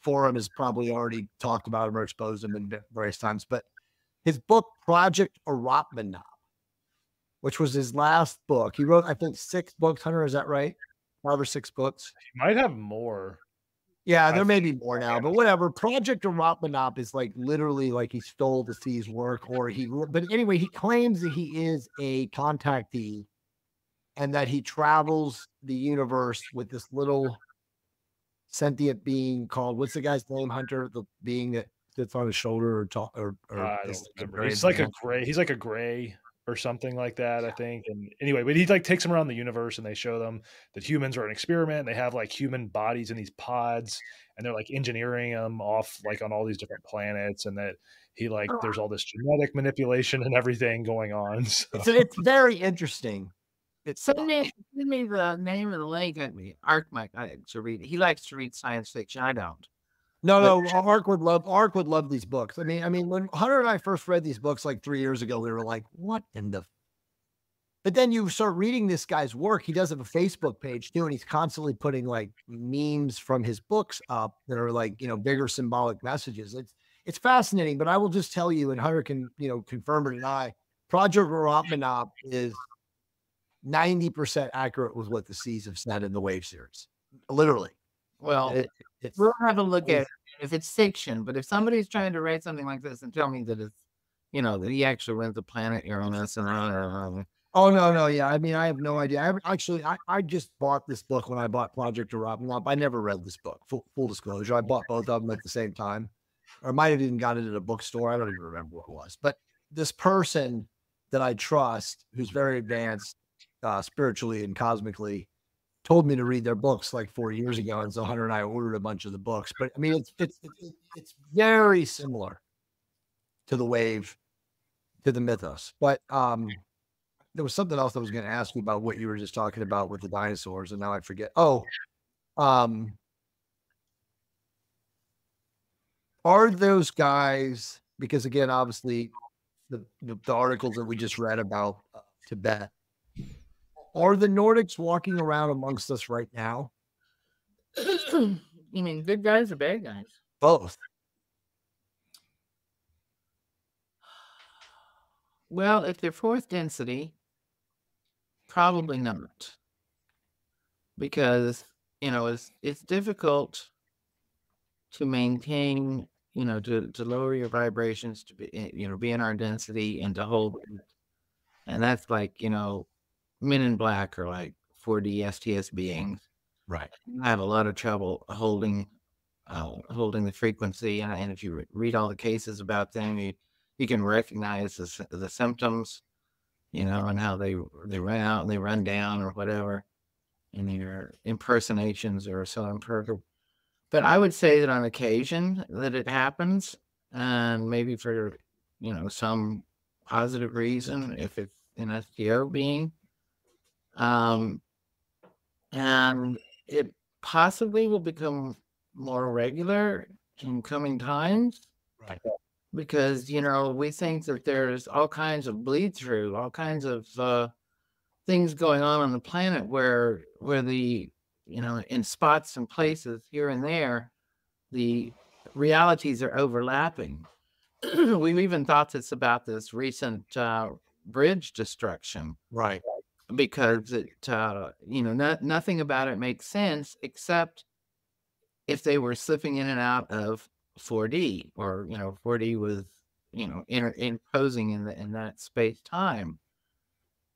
forum has probably already talked about him or exposed him in various times. But his book, Project Arapmanov, which was his last book. He wrote, I think, 6 books, Hunter, is that right? 5 or 6 books. You might have more. Yeah, there may be more now, but whatever. Project Arapmanov is like literally like he stole the sea's work, but anyway, he claims that he is a contactee and that he travels the universe with this little sentient being called, what's the guy's name, Hunter? The being that sits on his shoulder I don't remember. He's like a gray or something like that, I think. And anyway, but he like takes them around the universe, and they show them that humans are an experiment. And they have like human bodies in these pods, and they're like engineering them off like on all these different planets. And that he like there's all this genetic manipulation and everything going on. So it's very interesting. Send me the name of the link at me. Ark, Mike, I like to read. He likes to read science fiction. I don't. No, Ark would love these books. I mean, when Hunter and I first read these books like 3 years ago, we were like, what in the... But then you start reading this guy's work. He does have a Facebook page too, and he's constantly putting like memes from his books up that are like, you know, bigger symbolic messages. It's fascinating, but I will just tell you, and Hunter can, you know, confirm or deny, Project Arapmanov is 90% accurate with what the Seas have said in the Wave series. Literally. Well, we'll have a look at it if it's fiction. But if somebody's trying to write something like this and tell me that it's, you know, that he actually runs the planet Uranus and oh, no, no. Yeah. I mean, I have no idea. I just bought this book when I bought Project Robin. I never read this book. Full disclosure. I bought both of them at the same time, or might have even got it at a bookstore. I don't even remember what it was. But this person that I trust, who's very advanced spiritually and cosmically, told me to read their books like 4 years ago. And so Hunter and I ordered a bunch of the books. But I mean, it's very similar to The Wave, to the mythos. But there was something else I was going to ask you about what you were just talking about with the dinosaurs, and now I forget. Oh, are those guys, because again, obviously the articles that we just read about Tibet, are the Nordics walking around amongst us right now? You mean good guys or bad guys? Both. Well, if they're 4th density, probably not, because, you know, it's difficult to maintain, you know, to lower your vibrations, to be, you know, be in our density and to hold it. And that's like, you know, Men in Black are like 4D STS beings. Right. I have a lot of trouble holding the frequency. And if you read all the cases about them, you can recognize the symptoms, you know, and how they run out and they run down or whatever, and their impersonations are so imperfect. But I would say that on occasion that it happens, and maybe for, you know, some positive reason, if it's an STO being, and it possibly will become more regular in coming times. Right. Because, you know, we think that there's all kinds of bleed through, all kinds of things going on the planet where the, you know, in spots and places here and there, the realities are overlapping. We've even thought this about this recent bridge destruction. Right. Because it, you know, nothing about it makes sense except if they were slipping in and out of 4D, or, you know, 4D was, you know, imposing in that space time.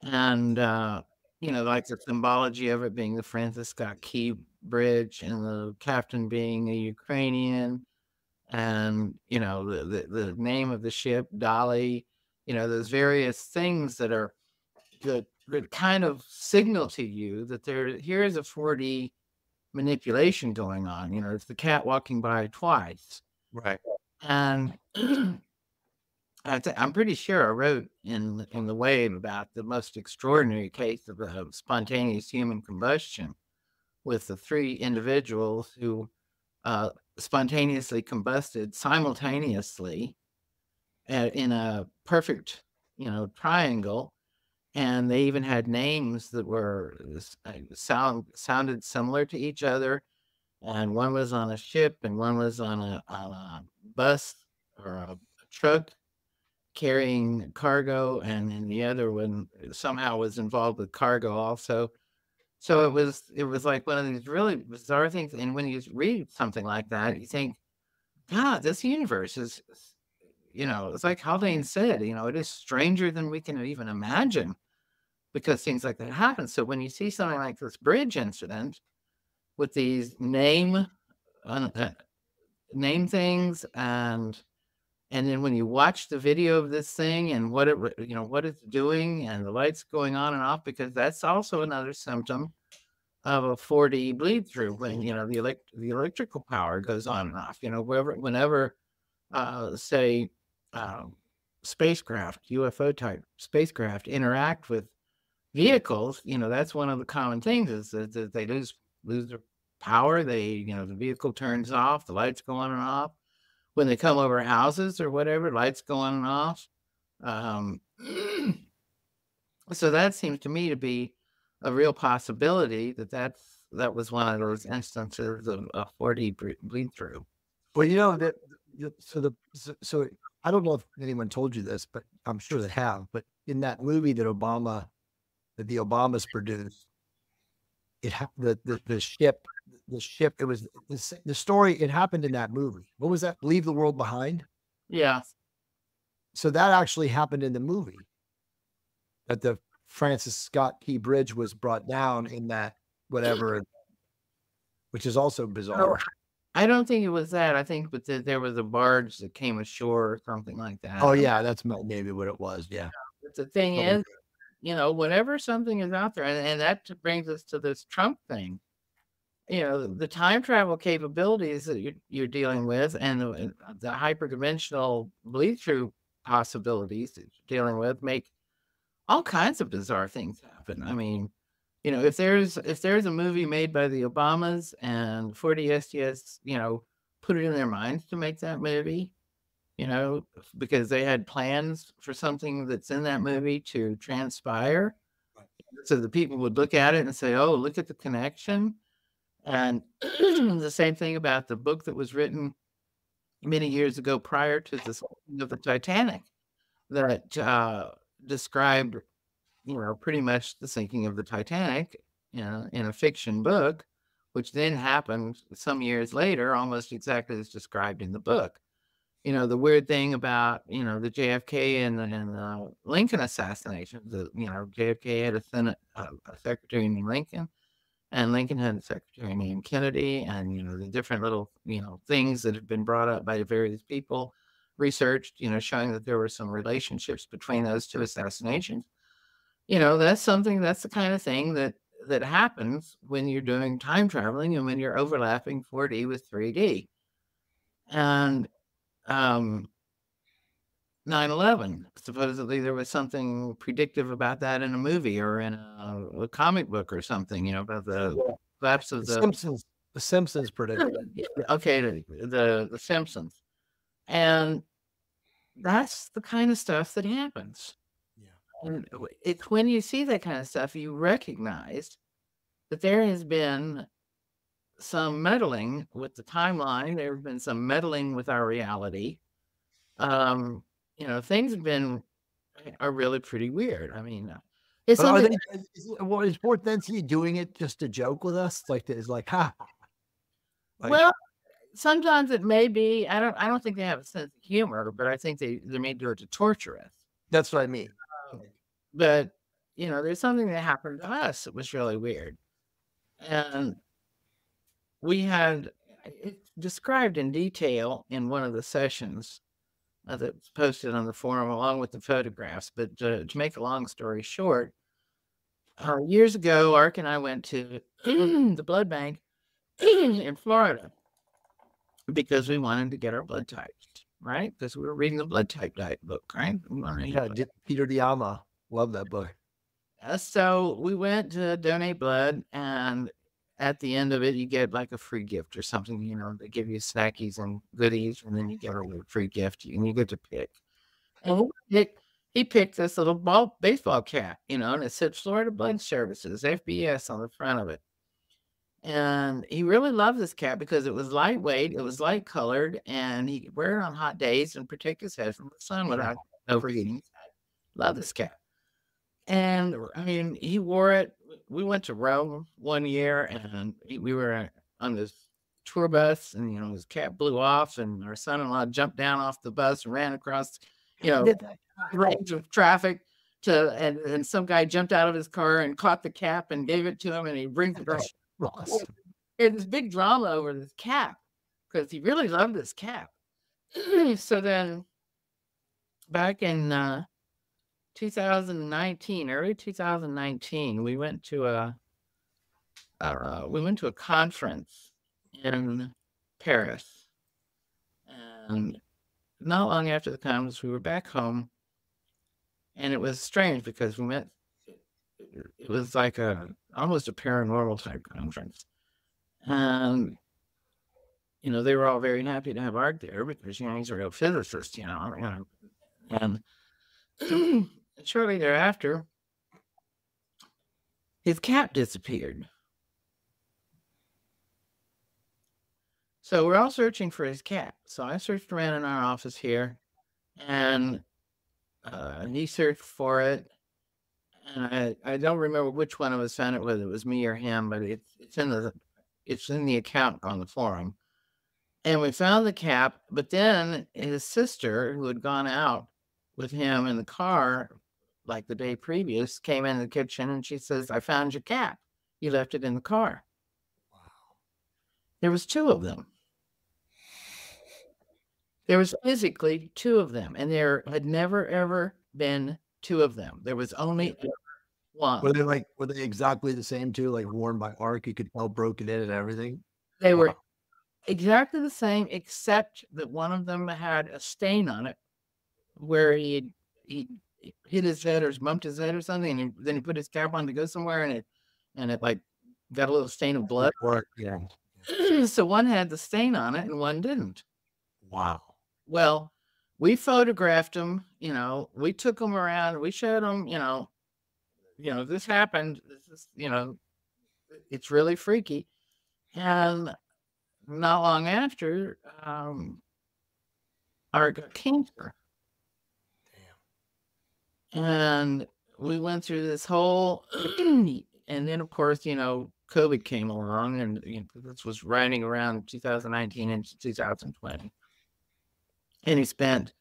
And, you know, like the symbology of it being the Francis Scott Key Bridge and the captain being a Ukrainian, and, you know, the name of the ship, Dolly, you know, those various things that are that kind of signal to you that here's a 4D manipulation going on. You know, it's the cat walking by twice. Right. And I'm pretty sure I wrote in The Wave about the most extraordinary case of spontaneous human combustion, with the three individuals who spontaneously combusted simultaneously in a perfect, you know, triangle. And they even had names that were sounded similar to each other. And one was on a ship and one was on a bus or a truck carrying cargo. And then the other one somehow was involved with cargo also. So it was like one of these really bizarre things. And when you read something like that, you think, God, this universe is, you know, it's like Haldane said, you know, it is stranger than we can even imagine, because things like that happen. So when you see something like this bridge incident with these name things, and then when you watch the video of this thing and what it, you know, what it's doing and the lights going on and off, because that's also another symptom of a 4D bleed through, when, you know, the electrical power goes on and off, you know, whenever say, spacecraft, UFO type spacecraft interact with vehicles, you know, that's one of the common things is that they lose their power. They, you know, the vehicle turns off, the lights go on and off. When they come over houses or whatever, lights go on and off. So that seems to me to be a real possibility that was one of those instances of a 4D bleed through. Well, you know, that, so I don't know if anyone told you this, but I'm sure they have. But in that movie that the Obamas produced, the ship. It was the story. It happened in that movie. What was that? Leave the World Behind. Yeah. So that actually happened in the movie. That the Francis Scott Key Bridge was brought down in that whatever, which is also bizarre. Oh, I don't think it was that. I think that there was a barge that came ashore or something like that. Oh yeah, that's maybe what it was. Yeah. But the thing is, you know, whenever something is out there, and that brings us to this Trump thing, you know, the time travel capabilities that you're dealing with, and the hyperdimensional bleed-through possibilities that you're dealing with make all kinds of bizarre things happen. I mean, you know, if there's a movie made by the Obamas and 40 STS, you know, put it in their minds to make that movie, you know, because they had plans for something that's in that movie to transpire. Right. So the people would look at it and say, oh, look at the connection. And the same thing about the book that was written many years ago prior to the sinking of the Titanic that described, you know, pretty much the sinking of the Titanic, you know, in a fiction book, which then happened some years later, almost exactly as described in the book. You know, the weird thing about, you know, the JFK and the Lincoln assassination, you know, JFK had a Senate secretary named Lincoln, and Lincoln had a secretary named Kennedy, and, you know, the different little, you know, things that have been brought up by the various people researched, you know, showing that there were some relationships between those two assassinations. You know, that's the kind of thing that happens when you're doing time traveling and when you're overlapping 4D with 3D. And 9/11, supposedly there was something predictive about that in a movie or in a comic book or something, you know, about the collapse of the Simpsons. The Simpsons predicted. Okay, the Simpsons. And that's the kind of stuff that happens. Yeah. And it's when you see that kind of stuff, you recognize that there has been some meddling with the timeline. There have been some meddling with our reality. You know, things have been really pretty weird. I mean, it's something. Well, is 4th Density doing it just to joke with us? Like, it's like, ha. Like, well, sometimes it may be. I don't think they have a sense of humor, but I think they may do it to torture us. That's what I mean. But you know, there's something that happened to us that was really weird, and we had it described in detail in one of the sessions that was posted on the forum along with the photographs. But to make a long story short, years ago, Ark and I went to the blood bank in Florida because we wanted to get our blood typed, right? Because we were reading the blood type diet book, right? Yeah, Peter Diama. Love that book. So we went to donate blood, and at the end of it, you get like a free gift or something, you know, they give you snackies and goodies, and then you get a little free gift and you get to pick. And he picked this little baseball cap, you know, and it said Florida Blood Services, FBS on the front of it. And he really loved this cap because it was lightweight, it was light colored, and he could wear it on hot days and protect his head from the sun without overheating. Love this cap. And I mean, he wore it. We went to Rome one year, and we were on this tour bus, and, you know, his cap blew off, and our son-in-law jumped down off the bus and ran across, you know, the range of traffic to, and some guy jumped out of his car and caught the cap and gave it to him, and he brings it across. There's this big drama over this cap because he really loved this cap. So then back in 2019, early 2019, we went to a conference in Paris, and not long after the conference, we were back home, and it was strange because we met. It was like almost a paranormal type conference, and you know, they were all very happy to have Ark there because, you know, he's a real physicist, you know, and shortly thereafter, his cap disappeared. So we're all searching for his cap. So I searched around in our office here, and he searched for it. I don't remember which one of us found it, whether it was me or him, but it's in the account on the forum. And we found the cap, but then his sister, who had gone out with him in the car like the day previous, came in the kitchen and she says, "I found your cap. You left it in the car." Wow. There was two of them. There was physically two of them, and there had never, ever been two of them. There was only one. Were they exactly the same two, like worn by Ark? You could tell broken in and everything. They were exactly the same, except that one of them had a stain on it where he hit his head or bumped his head or something, and then he put his cap on to go somewhere, and it like got a little stain of blood. Yeah. So one had the stain on it and one didn't. Wow. Well, we photographed them, you know, we took them around, we showed them, you know, this happened, this is, you know, it's really freaky. And not long after, Ark got cancer. Damn. And we went through this whole, and then of course, you know, COVID came along, and you know, this was riding around 2019 into 2020. And he spent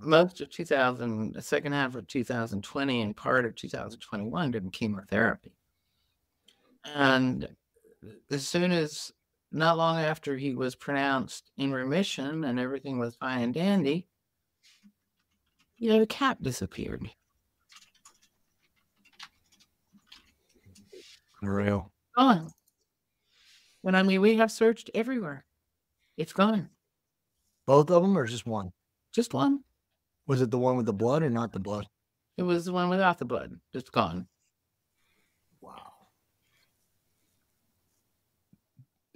most of the second half of 2020 and part of 2021 doing chemotherapy. And as soon as, not long after he was pronounced in remission and everything was fine and dandy, you know, the cap disappeared. Unreal. Gone. When I mean, we have searched everywhere. It's gone. Both of them or just one? Just one. Was it the one with the blood or not the blood? It was the one without the blood. Just gone. Wow.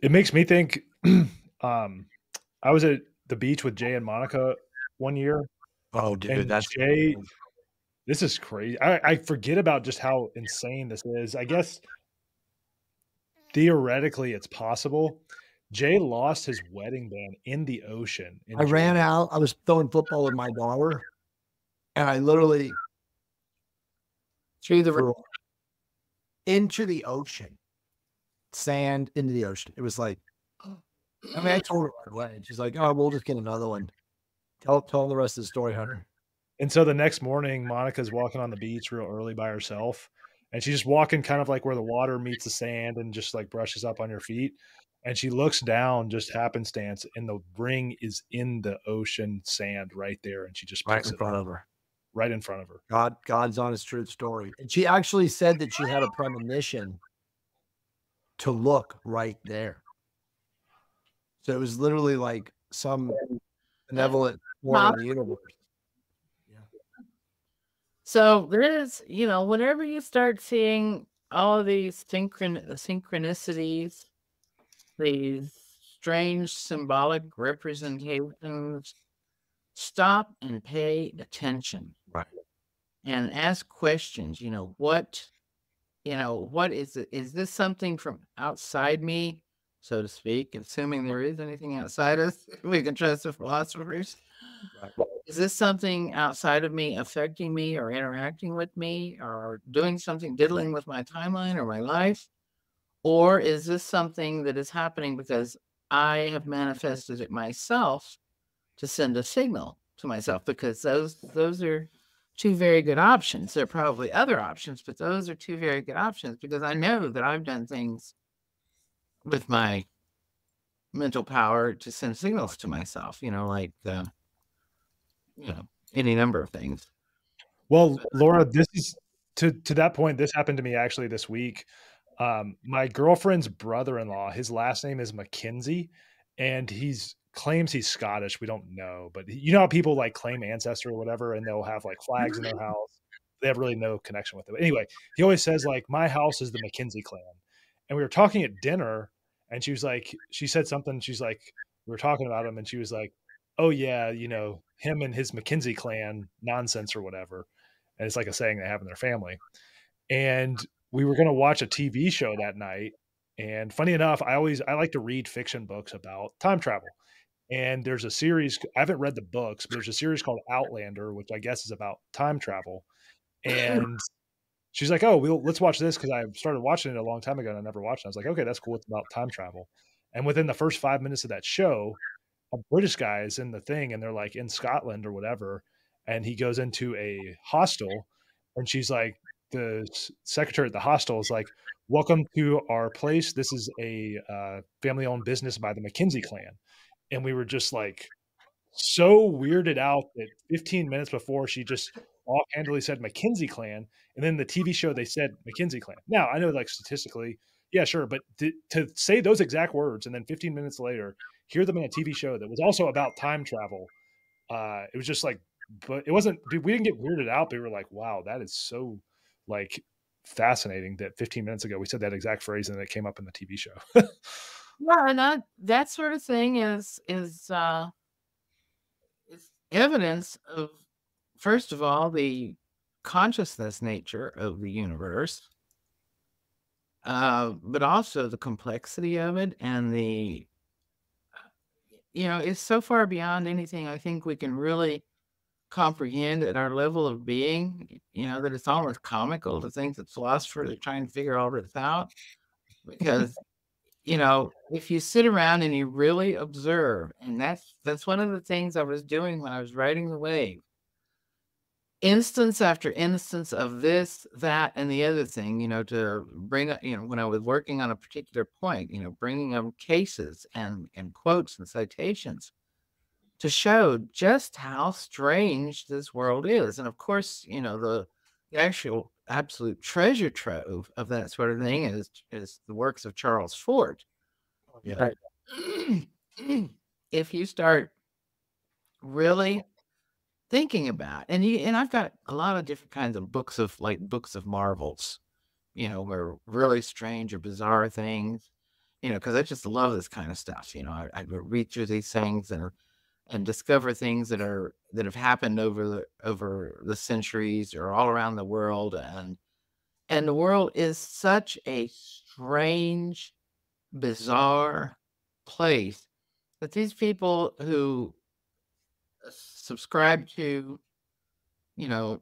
It makes me think, I was at the beach with Jay and Monica one year. Oh, dude, that's Jay. This is crazy. I forget about just how insane this is. I guess theoretically it's possible. Jay lost his wedding band in the ocean. I ran out. I was throwing football with my daughter, and I literally threw the into the ocean, sand into the ocean. It was like, I mean, I told her right away. She's like, "Oh, we'll just get another one." Tell the rest of the story, Hunter. And so the next morning, Monica's walking on the beach real early by herself, and she's just walking kind of like where the water meets the sand and just like brushes up on your feet. And she looks down just happenstance, and the ring is in the ocean sand right there. And she just picks it up right in front of her. God's honest truth story. And she actually said that she had a premonition to look right there. So it was literally like some benevolent form of the universe. Yeah. So there is, you know, whenever you start seeing all of these synchronicities, these strange symbolic representations, stop and pay attention. Right. And ask questions, you know, what is it? Is this something from outside me, so to speak, assuming there is anything outside us, we can trust the philosophers. Right. Is this something outside of me affecting me or interacting with me or doing something, diddling with my timeline or my life? Or is this something that is happening because I have manifested it myself to send a signal to myself? Because those are two very good options. There are probably other options, but those are two very good options, because I know that I've done things with my mental power to send signals to myself, you know, like, you know, any number of things. Well, Laura, this is to that point, this happened to me actually this week. My girlfriend's brother-in-law, his last name is Mackenzie, and claims he's Scottish. We don't know, but you know how people like claim ancestry or whatever, and they'll have like flags in their house. They have really no connection with it. But anyway, he always says like, "My house is the Mackenzie clan." And we were talking at dinner, and she was like, she said something. She's like, we were talking about him, and she was like, "Oh yeah, you know, him and his Mackenzie clan nonsense or whatever." And it's like a saying they have in their family. And we were going to watch a TV show that night. And funny enough, I like to read fiction books about time travel. And there's a series, I haven't read the books, but there's a series called Outlander, which I guess is about time travel. And she's like, oh, let's watch this, because I started watching it a long time ago and I never watched it. I was like, okay, that's cool. It's about time travel. And within the first 5 minutes of that show, a British guy is in the thing, and they're like in Scotland or whatever. And he goes into a hostel, and she's like, the secretary at the hostel is like, welcome to our place. This is a family owned business by the Mackenzie clan. And we were just like so weirded out that 15 minutes before she just offhandedly said Mackenzie clan. And then the TV show, they said Mackenzie clan. Now I know, like, statistically, yeah, sure. But to say those exact words, and then 15 minutes later, hear them in a TV show that was also about time travel. It was just like, but it wasn't, we didn't get weirded out. But we were like, wow, that is so like fascinating that 15 minutes ago we said that exact phrase and it came up in the TV show. Yeah, and that sort of thing is evidence of, first of all, the consciousness nature of the universe, but also the complexity of it, and the, you know, it's so far beyond anything I think we can really comprehend at our level of being, you know, that it's almost comical to think that philosophers are trying to figure all this out, because you know, if you sit around and you really observe, and that's one of the things I was doing when I was writing The Wave, instance after instance of this, that, and the other thing, you know, to bring up, you know, when I was working on a particular point, you know, bringing up cases and quotes and citations to show just how strange this world is. And of course, you know, the actual absolute treasure trove of that sort of thing is the works of Charles Fort. Yeah. But if you start really thinking about, and I've got a lot of different kinds of books of, like, books of marvels, you know, where really strange or bizarre things, you know, because I just love this kind of stuff. You know, I read through these things and discover things that have happened over the centuries or all around the world, and the world is such a strange, bizarre place that these people who subscribe to, you know,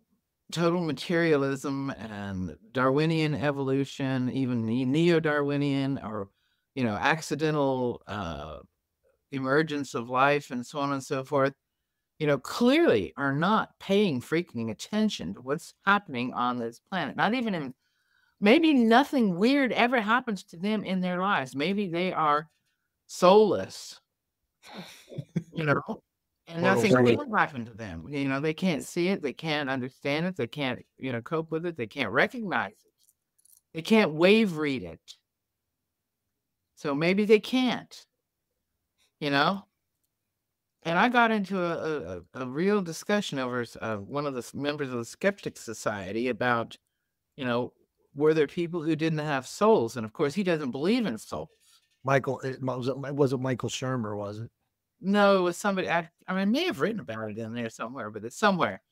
total materialism and Darwinian evolution, even neo-Darwinian, or, you know, accidental emergence of life and so on and so forth, you know, clearly are not paying freaking attention to what's happening on this planet. Not even in, maybe nothing weird ever happens to them in their lives. Maybe they are soulless, you know, and nothing will happen to them. You know, they can't see it. They can't understand it. They can't, you know, cope with it. They can't recognize it. They can't wave read it. So maybe they can't. You know, and I got into a real discussion over one of the members of the Skeptic Society about, you know, were there people who didn't have souls? And of course, he doesn't believe in souls. Michael, was it Michael Shermer, was it? No, it was somebody, I mean, I may have written about it in there somewhere, but it's somewhere.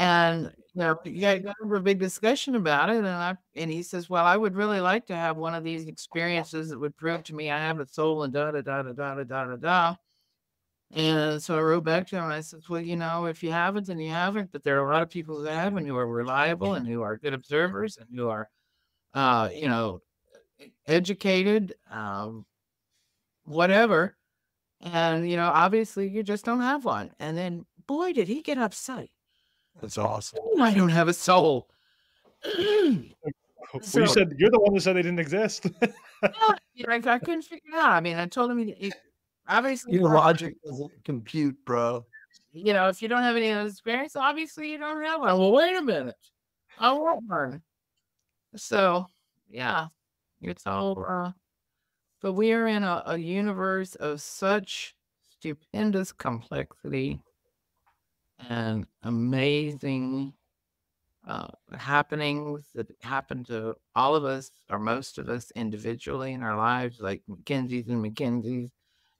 And, you know, I got into a big discussion about it, and he says, well, I would really like to have one of these experiences that would prove to me I have a soul and da-da-da-da-da-da-da-da. And so I wrote back to him, and I said, well, you know, if you haven't, then you haven't, but there are a lot of people who have, and who are reliable, and who are good observers, and who are, you know, educated, whatever. And, you know, obviously you just don't have one. And then, boy, did he get upset. That's awesome. I don't have a soul. So, you said, you're the one who said they didn't exist. I couldn't figure it out. I mean, I told him, obviously, your logic doesn't compute, bro. You know, if you don't have any of those experience, obviously you don't have one. Well, wait a minute. I want one. So, yeah, it's all, but we are in a universe of such stupendous complexity and amazing happenings that happen to all of us, or most of us individually in our lives, like Mackenzie's and Mackenzie's,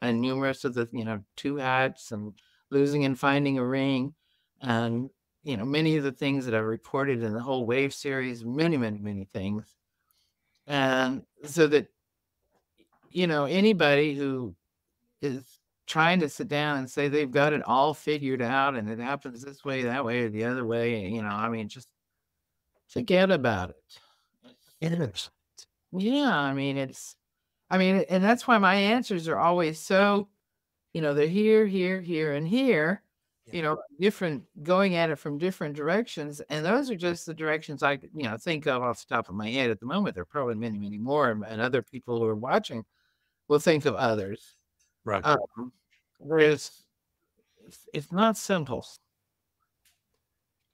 and numerous of the, you know, two hats and losing and finding a ring, and, you know, many of the things that I've reported in the whole Wave series, many, many, many things. And so that, you know, anybody who is trying to sit down and say they've got it all figured out and it happens this way, that way, or the other way, you know, I mean, just forget about it. Innocent. Yeah, I mean, it's, I mean, and that's why my answers are always so, you know, they're here, here, here, and here, yeah. You know, different, going at it from different directions. And those are just the directions I, you know, think of off the top of my head at the moment. There are probably many, many more, and other people who are watching will think of others. Right. Whereas it's not simple.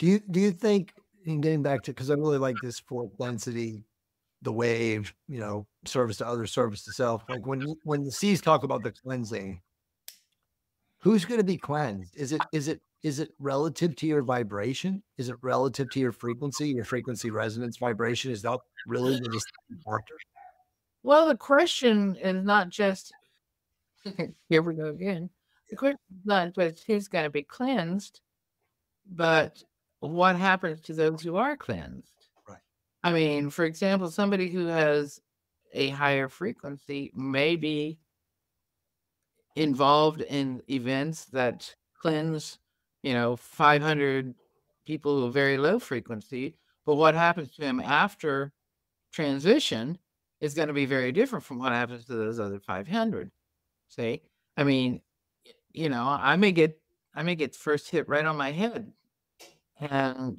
Do you think, and getting back to, because I really like this 4th Density, the wave, you know, service to others, service to self. Like when the C's talk about the cleansing, who's going to be cleansed? Is it relative to your vibration? Is it relative to your frequency resonance vibration? Is that really the deciding factor? Well, the question is not just, here we go again. The question is not just who's going to be cleansed, but what happens to those who are cleansed? I mean, for example, somebody who has a higher frequency may be involved in events that cleanse, you know, 500 people who are very low frequency. But what happens to him after transition is going to be very different from what happens to those other 500. See, I mean, you know, I may get first hit right on my head, and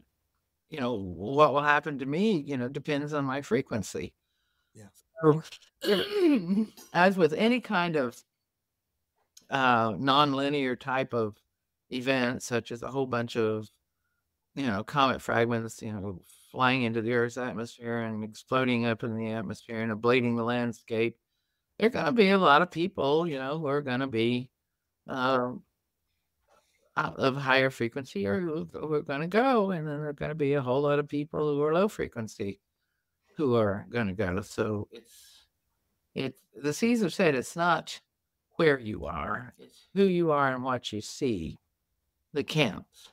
you know, what will happen to me, you know, depends on my frequency. Yeah. So, as with any kind of non-linear type of event, such as a whole bunch of, you know, comet fragments, you know, flying into the Earth's atmosphere and exploding up in the atmosphere and ablating the landscape, there are going to be a lot of people, you know, who are going to be of higher frequency, or we're going to go, and then there are going to be a whole lot of people who are low frequency who are going to go. So the Caesar said, it's not where you are, it's who you are and what you see that counts.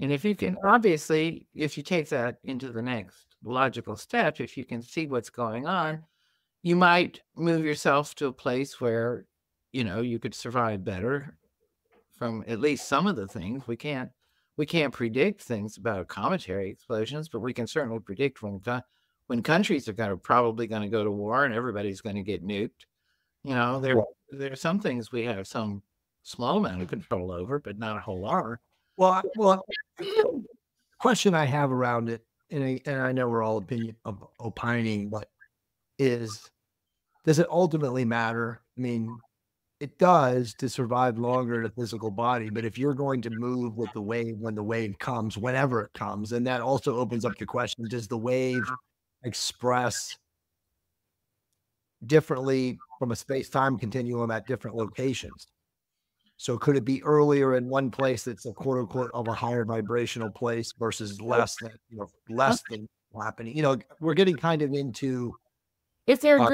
And if you can, obviously, if you take that into the next logical step, if you can see what's going on, you might move yourself to a place where, you know, you could survive better from at least some of the things. We can't predict things about cometary explosions, but we can certainly predict when countries are probably going to go to war and everybody's going to get nuked. You know, there are some things we have some small amount of control over, but not a whole lot. Well, the question I have around it, and I know we're all opining, but does it ultimately matter? I mean, it does to survive longer in a physical body, but if you're going to move with the wave when the wave comes, whenever it comes, and that also opens up the question, does the wave express differently from a space-time continuum at different locations? So could it be earlier in one place that's a quote-unquote of a higher vibrational place versus less than happening? You know, we're getting kind of into... If there are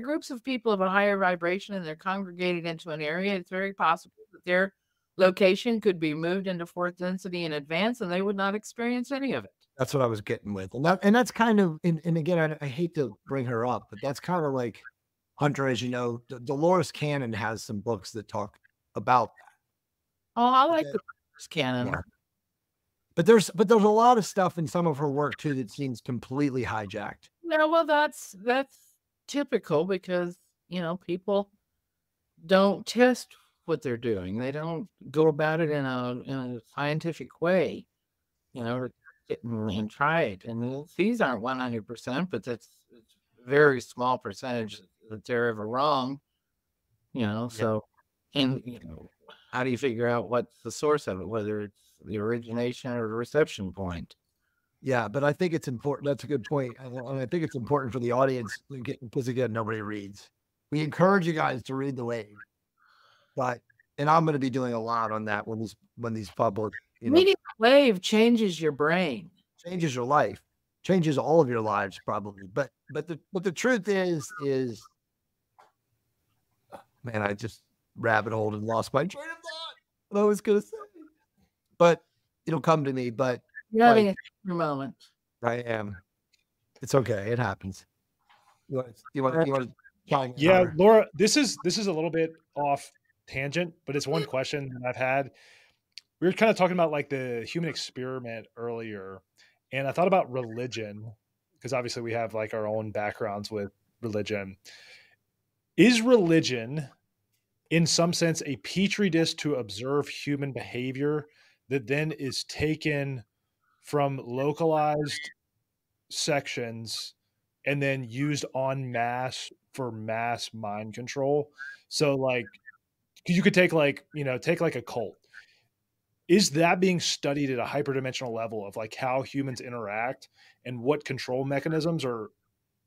groups of people of a higher vibration and they're congregated into an area, it's very possible that their location could be moved into 4th density in advance and they would not experience any of it. That's what I was getting with. And that's kind of, and again, I hate to bring her up, but that's kind of like, Hunter, as you know, Dolores Cannon has some books that talk about that. Oh, I like the Dolores Cannon. Yeah. But there's a lot of stuff in some of her work too that seems completely hijacked. No, well, that's typical, because, you know, people don't test what they're doing. They don't go about it in a scientific way, you know, and try it. And these aren't 100%, but that's a very small percentage that they're ever wrong, you know. So, and, you know, how do you figure out what's the source of it, whether it's the origination or the reception point? Yeah, but I think it's important. That's a good point. And I think it's important for the audience, because again, nobody reads. We encourage you guys to read The Wave, and I'm going to be doing a lot on that when these public, you know, reading The Wave changes your brain, changes your life, changes all of your lives probably. But the truth is, man, I just rabbit holed and lost my train of thought. What I was going to say, but it'll come to me. But you're having a moment. I am. It's okay. It happens. You want to yeah, Laura, this is a little bit off tangent, but it's one question that I've had. We were kind of talking about like the human experiment earlier, And I thought about religion, because obviously we have like our own backgrounds with religion. Is religion in some sense a petri dish to observe human behavior that then is taken from localized sections and then used en masse for mass mind control? So like you could take like, you know, take like a cult. Is that being studied at a hyperdimensional level of like how humans interact and what control mechanisms are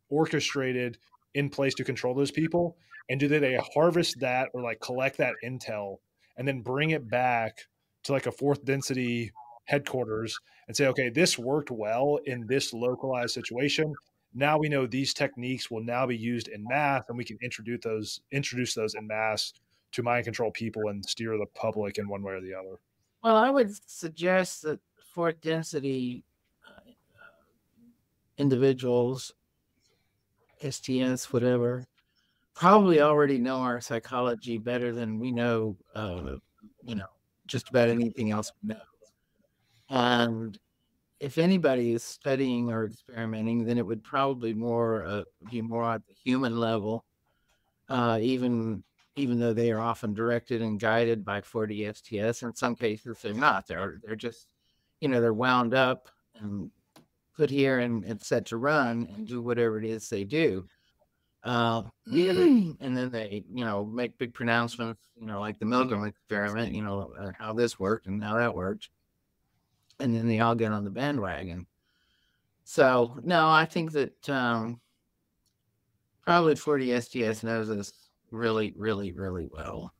orchestrated in place to control those people? And do they harvest that or like collect that intel and then bring it back to like a 4th Density headquarters and say, okay, this worked well in this localized situation. Now we know these techniques will now be used in math, and we can introduce those in mass to mind control people and steer the public in one way or the other. Well, I would suggest that 4th Density individuals, STS, whatever, probably already know our psychology better than we know, just about anything else we know. And if anybody is studying or experimenting, then it would probably be more at the human level, even though they are often directed and guided by 4D STS. In some cases, they're not. They're just, they're wound up and put here and set to run and do whatever it is they do. And then they, make big pronouncements, like the Milgram experiment, how this worked and how that worked. And then they all get on the bandwagon. So, no, I think that probably 4D STS knows us really, really, really well.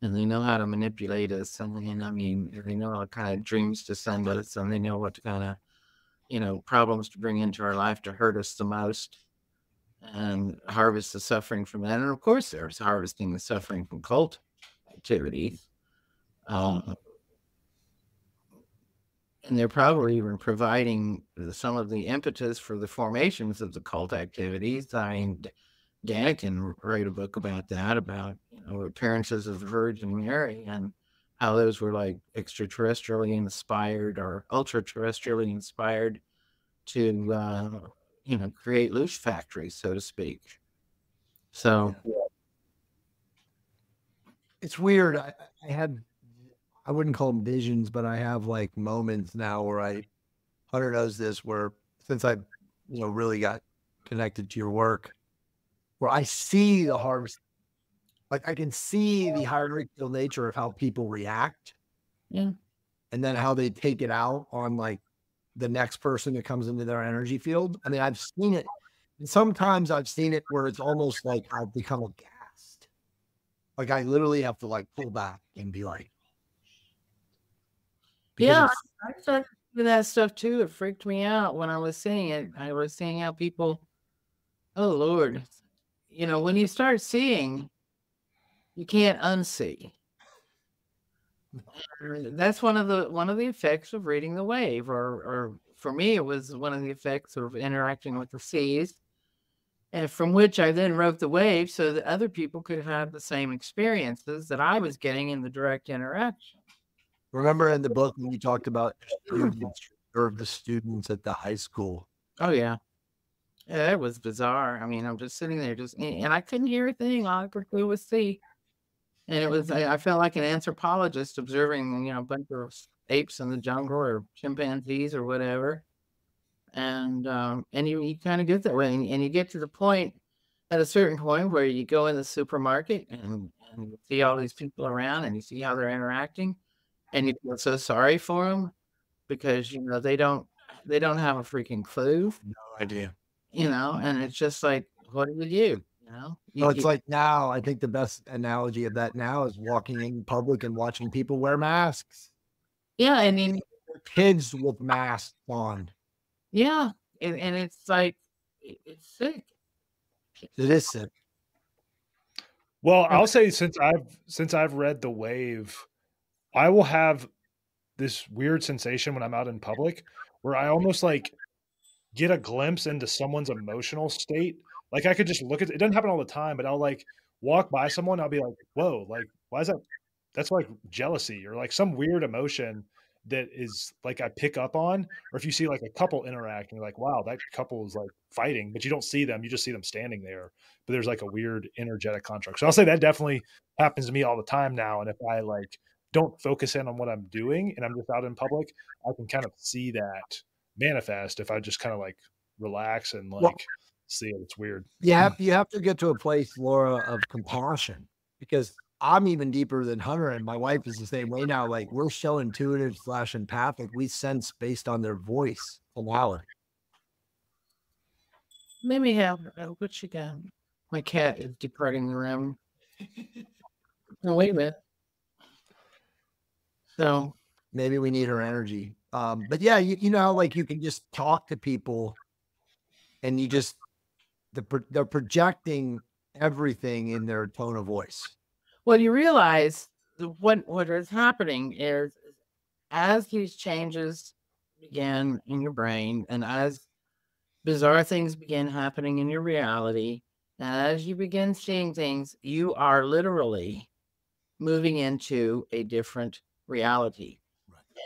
And they know how to manipulate us. And I mean, they know what kind of dreams to send us. And they know what kind of, problems to bring into our life to hurt us the most and harvest the suffering from that. And, of course, there's harvesting the suffering from cult activities. And they're probably even providing some of the impetus for the formations of the cult activities. I mean, Daniken wrote a book about that, about appearances of the Virgin Mary and how those were like extraterrestrially inspired or ultra-terrestrially inspired to, create loose factories, so to speak. So it's weird. I wouldn't call them visions, but I have like moments now where Hunter knows this, where since I, really got connected to your work, where I see the harvest, like I can see the hierarchical nature of how people react. Yeah. And then how they take it out on like the next person that comes into their energy field. I mean, I've seen it. And sometimes I've seen it where it's almost like I've become aghast. Like I literally have to like pull back and be like, yeah, I started with that stuff too. It freaked me out when I was seeing it. I was seeing how people, oh Lord, when you start seeing, you can't unsee. That's one of the effects of reading The Wave, or for me, it was one of the effects of interacting with the seas, and from which I then wrote The Wave so that other people could have the same experiences that I was getting in the direct interaction. Remember in the book when you talked about the students at the high school? Oh, yeah. Yeah, it was bizarre. I mean, I'm just sitting there and I couldn't hear a thing. All I could do was see. And it was, I felt like an anthropologist observing, a bunch of apes in the jungle or chimpanzees or whatever. And you kind of get that way. And you get to the point, at a certain point, where you go in the supermarket and you see all these people around and you see how they're interacting. And you feel so sorry for them because, they don't have a freaking clue. No idea. And it's just like, what do you do? Now I think the best analogy of that now is walking in public and watching people wear masks. Yeah. I mean, kids with masks on. Yeah. And it's like, it's sick. It is sick. Well, I'll say since I've read The Wave, I will have this weird sensation when I'm out in public where I almost like get a glimpse into someone's emotional state. Like I could just look at it. It doesn't happen all the time, but I'll like walk by someone. I'll be like, whoa, like, why is that? That's like jealousy or like some weird emotion. that is like I pick up on, or if you see like a couple interact and you're like, wow, that couple is like fighting, but you don't see them, you just see them standing there. But there's like a weird energetic construct. So I'll say that definitely happens to me all the time now. And if I like don't focus in on what I'm doing and I'm just out in public, I can kind of see that manifest if I just kind of like relax and like see it. It's weird. You have to get to a place, Laura, of compassion, because I'm even deeper than Hunter, and my wife is the same way now. Like, we're so intuitive / empathic. We sense based on their voice alone. Let me help. What she got? My cat is departing the room. Oh, wait a minute. So maybe we need her energy. But yeah, you know, like you can just talk to people, and you just they're projecting everything in their tone of voice. Well, you realize what is happening is, as these changes begin in your brain, and as bizarre things begin happening in your reality, and as you begin seeing things, you are literally moving into a different reality.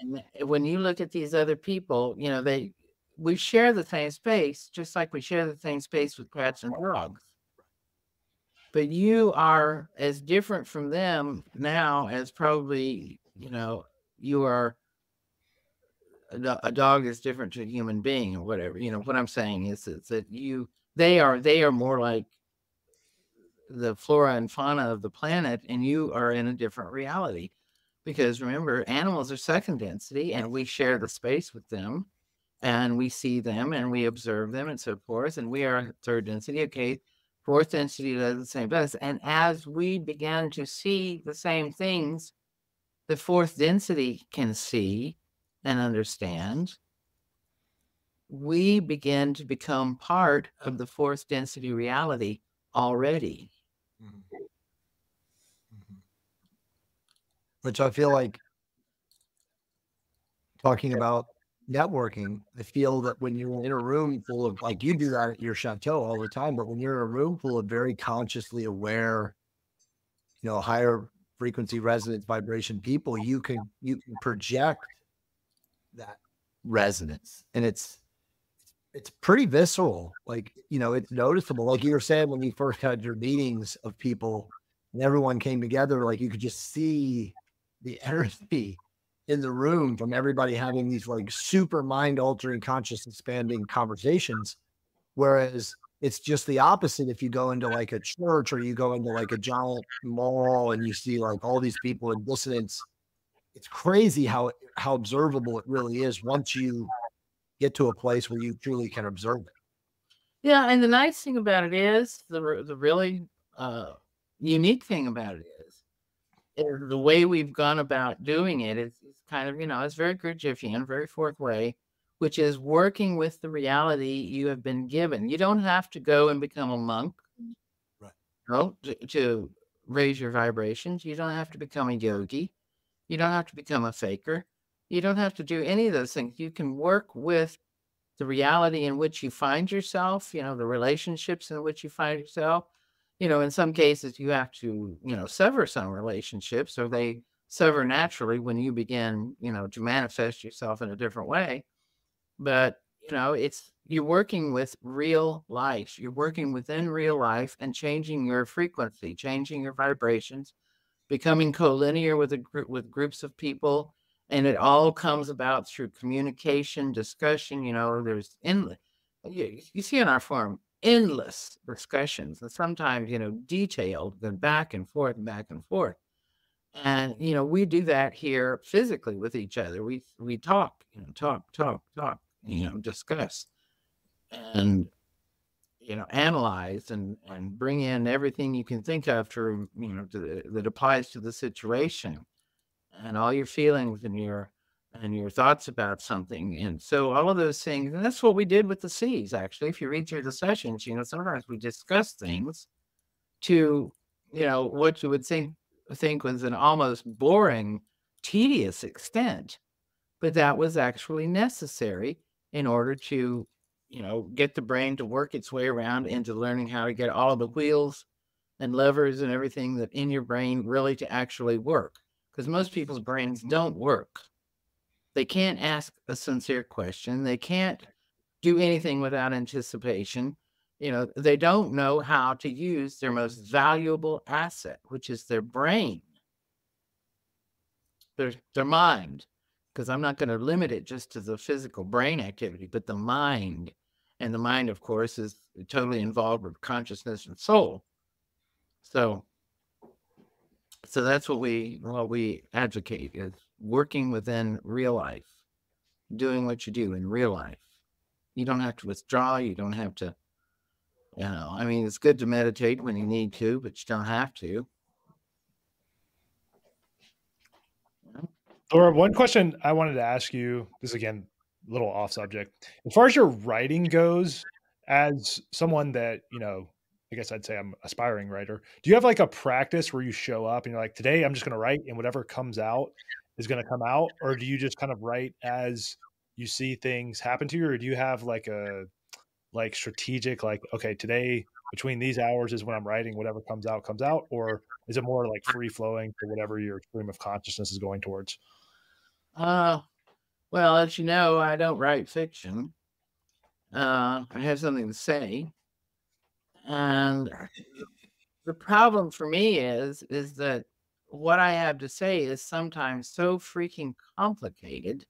Right. And when you look at these other people, you know, we share the same space, just like we share the same space with cats and dogs. But you are as different from them now as probably, you know, you are a dog is different to a human being or whatever. You know, what I'm saying is that they are more like the flora and fauna of the planet, and you are in a different reality. Because remember, animals are 2nd density, and we share the space with them, and we see them and we observe them and so forth. And we are 3rd density. Okay. 4th density does the same best. And as we begin to see the same things the 4th density can see and understand, we begin to become part of the 4th density reality already. Mm-hmm. Mm-hmm. Which I feel like, talking about networking, I feel that when you're in a room full of, like, you do that at your chateau all the time, but when you're in a room full of very consciously aware, you know, higher frequency resonance vibration people, you can project that resonance, and it's pretty visceral. Like, you know, it's noticeable. Like you were saying, when you first had your meetings of people and everyone came together, like you could just see the energy in the room from everybody having these like super mind altering, conscious expanding conversations. Whereas it's just the opposite. If you go into like a church, or you go into like a giant mall and you see like all these people in dissonance, it's crazy how observable it really is once you get to a place where you truly can observe it. Yeah. And the nice thing about it is, the really unique thing about it is the way we've gone about doing it is kind of, you know, it's very Gurdjieffian, very 4th way, which is working with the reality you have been given. You don't have to go and become a monk, right? No, to raise your vibrations. You don't have to become a yogi. You don't have to become a faker. You don't have to do any of those things. You can work with the reality in which you find yourself, you know, the relationships in which you find yourself. You know, in some cases you have to, you know, sever some relationships, or they sever naturally when you begin, you know, to manifest yourself in a different way. But, you know, you're working with real life. You're working within real life and changing your frequency, changing your vibrations, becoming collinear with groups of people. And it all comes about through communication, discussion. You know, there's endless, you see in our forum, endless discussions, and sometimes, you know, detailed, then back and forth and back and forth. And, you know, we do that here physically with each other. We talk, you know, talk, you know, discuss and, you know, analyze and bring in everything you can think of to, you know, that applies to the situation, and all your feelings and your thoughts about something. And so all of those things, and that's what we did with the C's, actually. If you read through the sessions, you know, sometimes we discuss things to, you know, what you would think was an almost boring, tedious extent, but that was actually necessary in order to, you know, get the brain to work its way around into learning how to get all the wheels and levers and everything that in your brain really to actually work. Because most people's brains don't work. They can't ask a sincere question. They can't do anything without anticipation. You know, they don't know how to use their most valuable asset, which is their brain, their mind, because I'm not going to limit it just to the physical brain activity, but the mind. And the mind, of course, is totally involved with consciousness and soul. So that's what we advocate, is working within real life, doing what you do in real life. You don't have to withdraw. You don't have to, you know, I mean, it's good to meditate when you need to, but you don't have to. Laura, one question I wanted to ask you, this is again, a little off subject. As far as your writing goes, as someone that, you know, I guess I'd say I'm an aspiring writer, do you have like a practice where you show up and you're like, today I'm just going to write and whatever comes out is going to come out? Or do you just kind of write as you see things happen to you? Or do you have like a strategic, like, okay, today between these hours is when I'm writing, whatever comes out comes out? Or is it more like free flowing for whatever your stream of consciousness is going towards? Well, as you know, I don't write fiction. I have something to say. And the problem for me is that what I have to say is sometimes so freaking complicated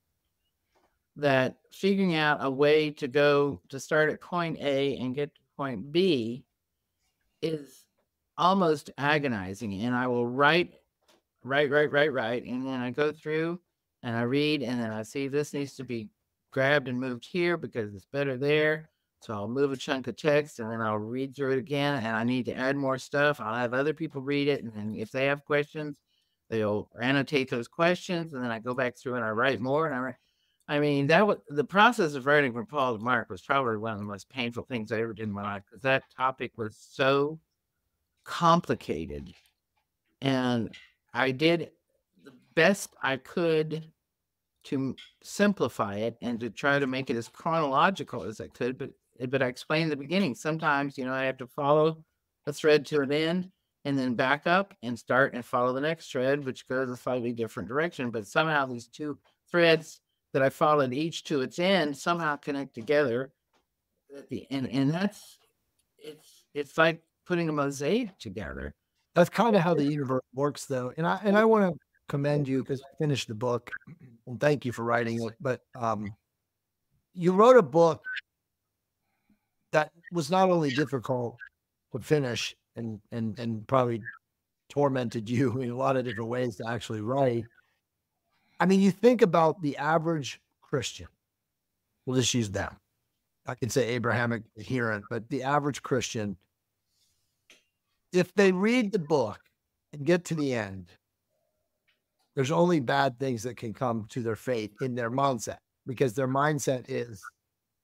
that figuring out a way to go to start at point A and get to point B is almost agonizing. And I will write. And then I go through and I read, and then I see this needs to be grabbed and moved here because it's better there. So I'll move a chunk of text and then I'll read through it again, and I need to add more stuff. I'll have other people read it, and then if they have questions, they'll annotate those questions, and then I go back through and I write more. And I write. I mean, that was the process of writing From Paul to Mark was probably one of the most painful things I ever did in my life, because that topic was so complicated, and I did the best I could to simplify it and to try to make it as chronological as I could, but I explained the beginning. Sometimes, you know, I have to follow a thread to an end and then back up and start and follow the next thread, which goes a slightly different direction. But somehow these two threads that I followed, each to its end, somehow connect together at the end. And that's, it's like putting a mosaic together. That's kind of how the universe works, though. And I want to commend you, because I finished the book, and thank you for writing it. But you wrote a book that was not only difficult to finish and probably tormented you in a lot of different ways to actually write. I mean, you think about the average Christian. We'll just use them. I could say Abrahamic adherent, but the average Christian, if they read the book and get to the end, there's only bad things that can come to their faith in their mindset, because their mindset is,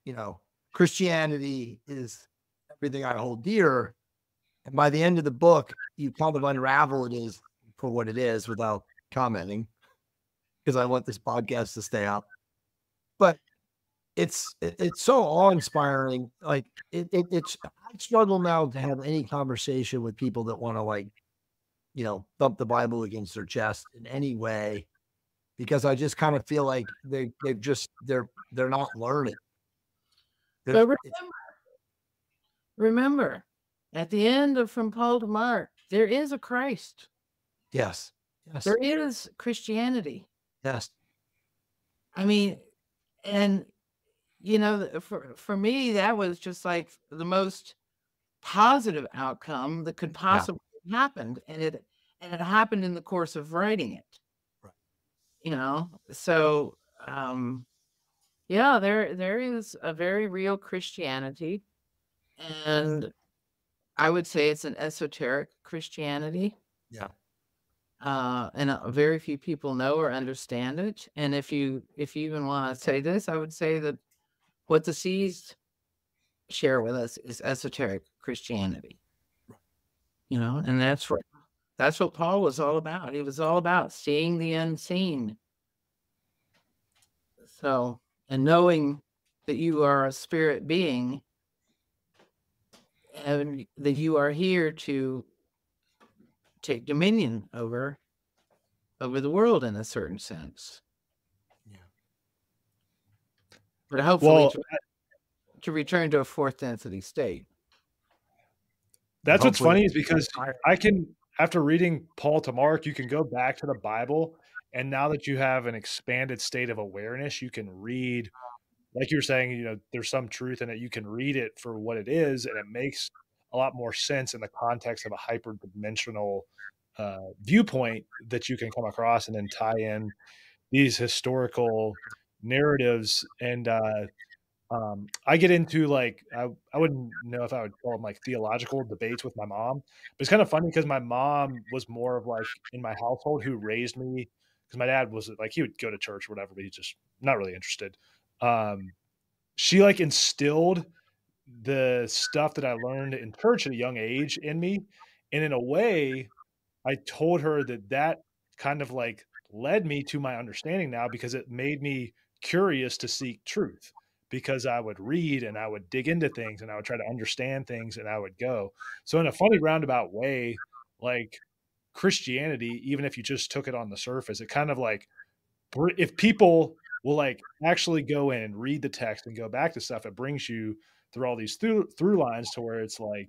you know, Christianity is everything I hold dear. And by the end of the book, you kind of unravel it is for what it is without commenting, because I want this podcast to stay up. But it's so awe-inspiring. Like I struggle now to have any conversation with people that want to, like, you know, thump the Bible against their chest in any way, because I just kind of feel like they're not learning. But remember, at the end of From Paul to Mark, there is a Christ. Yes. Yes. There is Christianity. Yes. I mean, and you know, for me, that was just like the most positive outcome that could possibly happened, and it happened in the course of writing it, right? You know, so yeah, there is a very real Christianity, and I would say it's an esoteric Christianity. Yeah. And very few people know or understand it. And if you even want to say this, I would say that what the C's share with us is esoteric Christianity. You know, and that's what Paul was all about. He was all about seeing the unseen. So, and knowing that you are a spirit being, and that you are here to take dominion over the world in a certain sense. Yeah. but hopefully to return to a 4th density state. That's hopefully. What's funny is because I can, after reading Paul to Mark, you can go back to the Bible, and now that you have an expanded state of awareness, you can read, like you're saying, you know, there's some truth in it. You can read it for what it is, and it makes a lot more sense in the context of a hyperdimensional viewpoint that you can come across, and then tie in these historical narratives. And I get into, like, I wouldn't know if I would call them like theological debates with my mom, but it's kind of funny because my mom was more of like in my household who raised me, because my dad was like, he would go to church or whatever, but he's just not really interested. She like instilled the stuff that I learned in church at a young age in me. And in a way, I told her that that kind of like led me to my understanding now, because it made me curious to seek truth, because I would read and I would dig into things and I would try to understand things and I would go. So in a funny roundabout way, like Christianity, even if you just took it on the surface, it kind of like, if people will like actually go in and read the text and go back to stuff, it brings you through all these through lines to where it's like,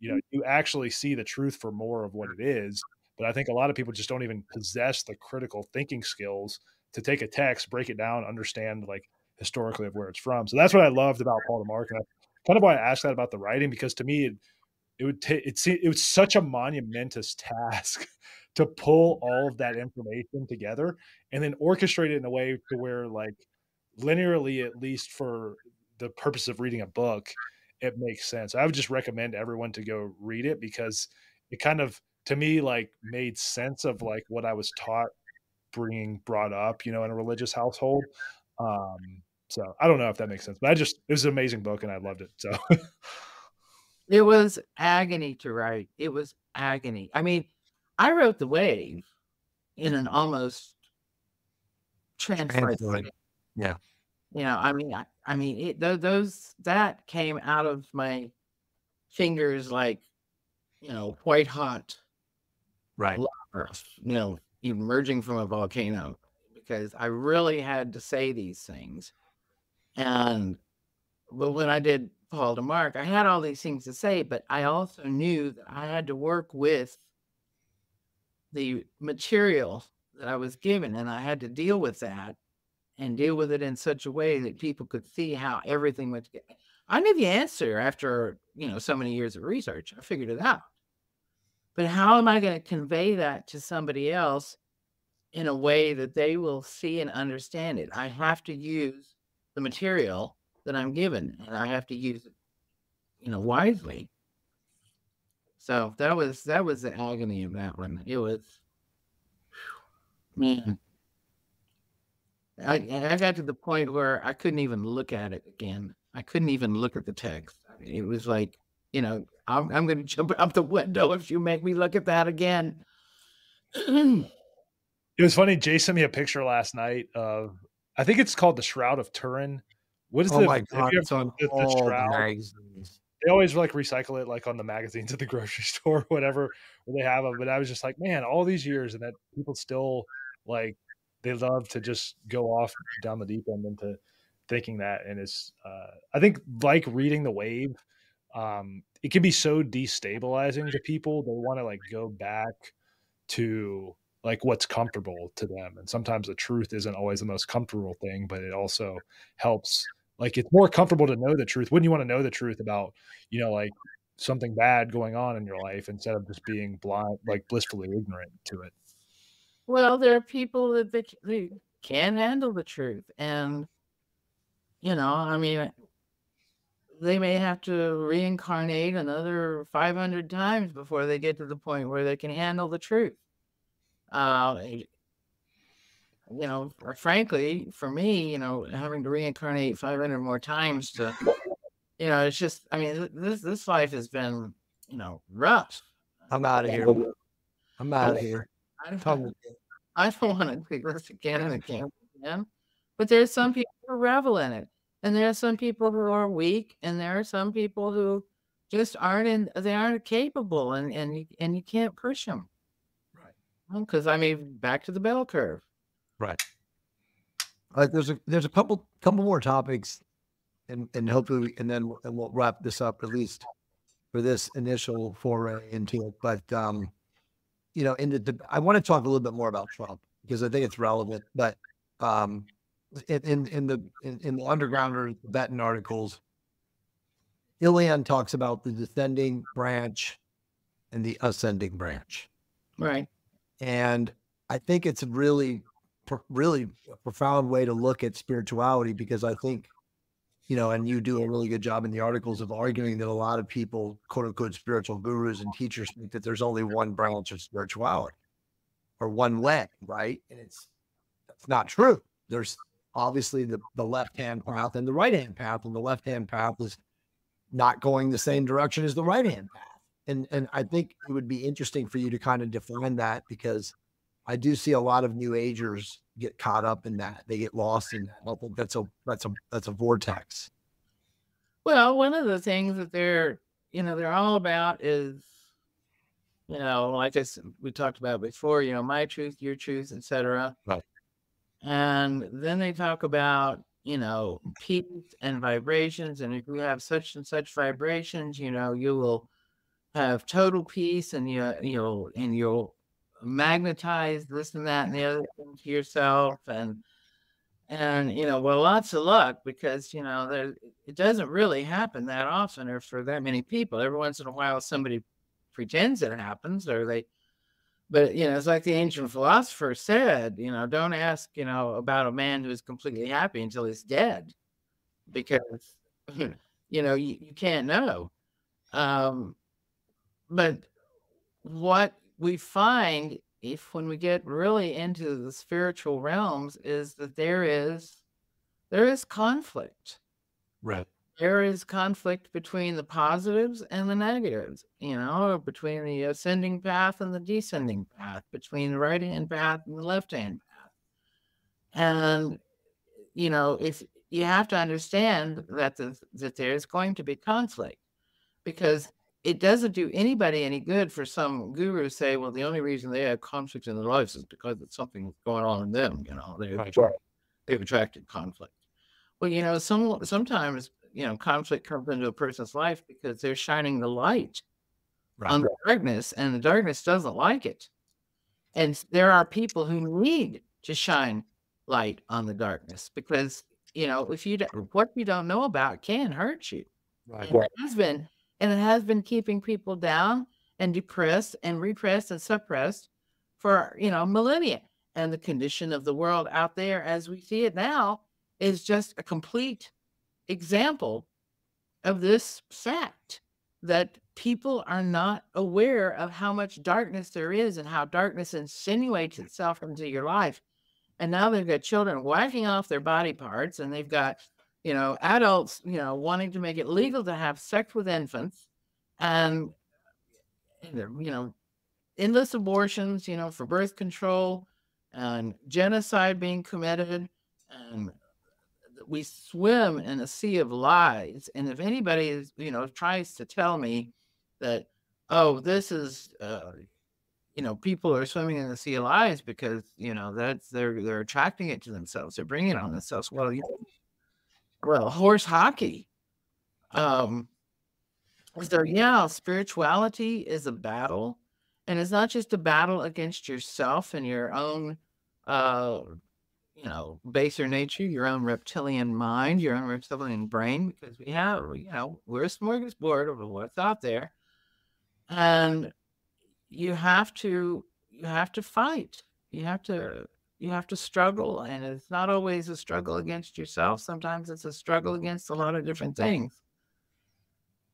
you know, you actually see the truth for more of what it is. But I think a lot of people just don't even possess the critical thinking skills to take a text, break it down, understand like historically of where it's from. So that's what I loved about Paul to Mark. And kind of why I asked that about the writing, because to me, it was such a monumentous task to pull all of that information together and then orchestrate it in a way to where, like, linearly, at least for the purpose of reading a book, it makes sense. I would just recommend everyone to go read it, because it kind of, to me, like made sense of like what I was taught, brought up, you know, in a religious household. So I don't know if that makes sense, but it was an amazing book and I loved it. So it was agony to write. It was agony. I mean, I wrote The Wave in an almost transferred. Yeah. You know, that came out of my fingers like, you know, white hot, right? Lava, you know, emerging from a volcano, because I really had to say these things. But when I did Paul to Mark, I had all these things to say, but I also knew that I had to work with the material that I was given, and I had to deal with that. And deal with it in such a way that people could see how everything went together. I knew the answer after, you know, so many years of research. I figured it out. But how am I going to convey that to somebody else in a way that they will see and understand it? I have to use the material that I'm given, and I have to use it, you know, wisely. So that was the agony of that one. It was, man. I got to the point where I couldn't even look at it again. I couldn't even look at the text. I mean, it was like, you know, I'm going to jump out the window if you make me look at that again. It was funny. Jay sent me a picture last night of, I think it's called the Shroud of Turin. What is the Shroud? Magazines. They always like recycle it, like on the magazines at the grocery store or whatever, where they have them. But I was just like, man, all these years, and that people still like, they love to just go off down the deep end into thinking that. And it's, I think like reading The Wave, it can be so destabilizing to people. They want to like go back to like what's comfortable to them. And sometimes the truth isn't always the most comfortable thing, but it also helps. Like, it's more comfortable to know the truth. Wouldn't you want to know the truth about, you know, like something bad going on in your life instead of just being blind, like blissfully ignorant to it? Well, there are people that they can't handle the truth. And, you know, I mean, they may have to reincarnate another 500 times before they get to the point where they can handle the truth. You know, frankly, for me, you know, having to reincarnate 500 more times to, you know, it's just, I mean, this life has been, you know, rough. I'm out of here. I'm out of here. I don't want to do this again and again and again. But there's some people who revel in it. And there are some people who are weak. And there are some people who just aren't capable. And you can't push them. Right. Because, I mean, back to the bell curve. Right. There's a couple more topics, and hopefully, and then we'll wrap this up, at least for this initial foray into it. But you know, I want to talk a little bit more about Trump because I think it's relevant. But in the Underground Tibetan articles, Ilian talks about the descending branch and the ascending branch, right? And I think it's really a profound way to look at spirituality, because I think, you know, and you do a really good job in the articles of arguing that a lot of people, quote unquote, spiritual gurus and teachers think that there's only one branch of spirituality or one way, right? And that's not true. There's obviously the left-hand path and the right-hand path, and the left-hand path is not going the same direction as the right-hand path. And I think it would be interesting for you to kind of define that, because I do see a lot of New Agers get caught up in that. They get lost in that. I think that's a vortex. Well, one of the things that they're all about is, you know, like we talked about before, you know, my truth, your truth, etc. Right. And then they talk about, you know, peace and vibrations. And if you have such and such vibrations, you know, you will have total peace, and you'll magnetize this and that and the other thing to yourself, and you know, well, lots of luck, because you know it doesn't really happen that often or for that many people. Every once in a while somebody pretends it happens, but you know, it's like the ancient philosopher said, you know, don't ask, you know, about a man who is completely happy until he's dead, because you know, you can't know. But what we find, when we get really into the spiritual realms, is that there is conflict. Right. There is conflict between the positives and the negatives, you know, between the ascending path and the descending path, between the right-hand path and the left-hand path. And, you know, if you have to understand that there's going to be conflict, because it doesn't do anybody any good for some guru to say, well, the only reason they have conflict in their lives is because it's something going on in them. You know, they've attracted conflict. Well, you know, sometimes, you know, conflict comes into a person's life because they're shining the light on the darkness, and the darkness doesn't like it. And there are people who need to shine light on the darkness, because, you know, what you don't know about can hurt you. Right. Right. And it has been keeping people down and depressed and repressed and suppressed for, you know, millennia. And the condition of the world out there as we see it now is just a complete example of this fact, that people are not aware of how much darkness there is and how darkness insinuates itself into your life. And now they've got children whacking off their body parts, and they've got, you know, adults, you know, wanting to make it legal to have sex with infants, and, you know, endless abortions, you know, for birth control, and genocide being committed. And we swim in a sea of lies. And if anybody is, you know, tries to tell me that, oh, this is, you know, people are swimming in the sea of lies because, you know, they're attracting it to themselves, they're bringing it on themselves. Well, you know, horse hockey. So yeah, spirituality is a battle, and it's not just a battle against yourself and your own, you know, baser nature, your own reptilian mind, your own reptilian brain, because we have, you know, we're a smorgasbord of what's out there, and you have to fight. You have to struggle, and it's not always a struggle against yourself. Sometimes it's a struggle against a lot of different things.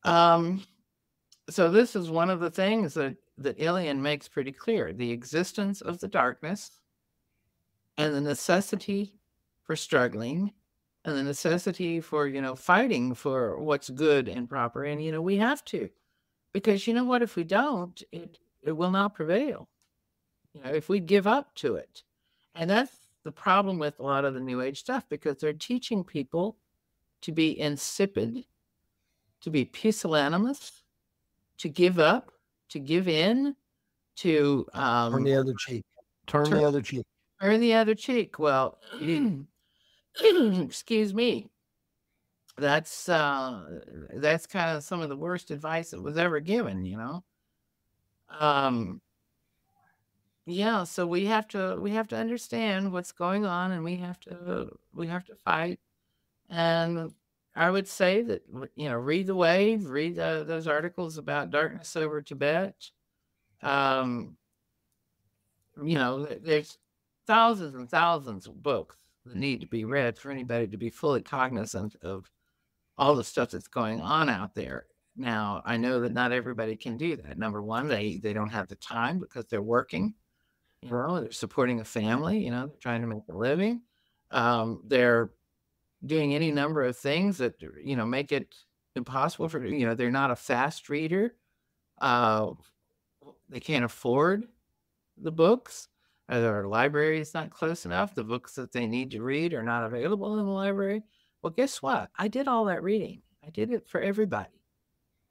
So this is one of the things that Ilian makes pretty clear, the existence of the darkness and the necessity for struggling and the necessity for, you know, fighting for what's good and proper. And, you know, we have to, because you know what, if we don't, it will not prevail. You know, if we give up to it. And that's the problem with a lot of the New Age stuff, because they're teaching people to be insipid, to be pusillanimous, to give up, to give in, to... turn the other cheek. Turn the other cheek. Well, excuse me, that's kind of some of the worst advice that was ever given, you know? Yeah, so we have to understand what's going on, and we have to fight. And I would say that, you know, read The Wave, read those articles about darkness over Tibet. You know, there's thousands and thousands of books that need to be read for anybody to be fully cognizant of all the stuff that's going on out there. Now, I know that not everybody can do that. Number one, they don't have the time because they're working. You know, they're supporting a family, you know, they're trying to make a living. They're doing any number of things that, you know, make it impossible for, you know, they're not a fast reader. They can't afford the books. Their library is not close enough. The books that they need to read are not available in the library. Well, guess what? I did all that reading. I did it for everybody.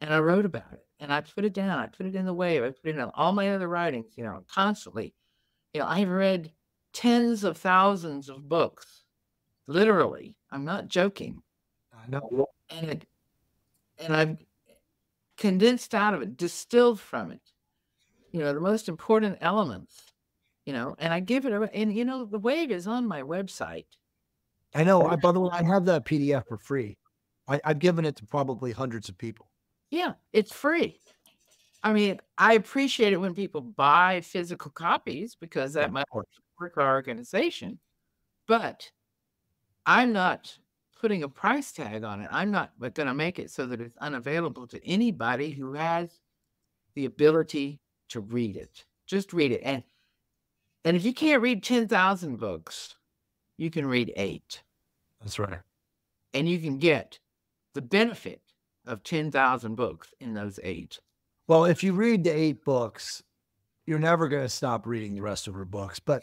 And I wrote about it, and I put it down. I put it in The Wave. I put it in all my other writings, you know, constantly. You know, I've read tens of thousands of books, literally. I'm not joking. I know. And I've condensed out of it, distilled from it, you know, the most important elements, you know, and I give it away. And, you know, The Wave is on my website. I know. By the way, I have that PDF for free. I've given it to probably hundreds of people. Yeah, it's free. I mean, I appreciate it when people buy physical copies because that might work for our organization, but I'm not putting a price tag on it. I'm not going to make it so that it's unavailable to anybody who has the ability to read it. Just read it. And if you can't read 10,000 books, you can read 8. That's right. And you can get the benefit of 10,000 books in those 8. Well, if you read the 8 books, you're never going to stop reading the rest of her books, but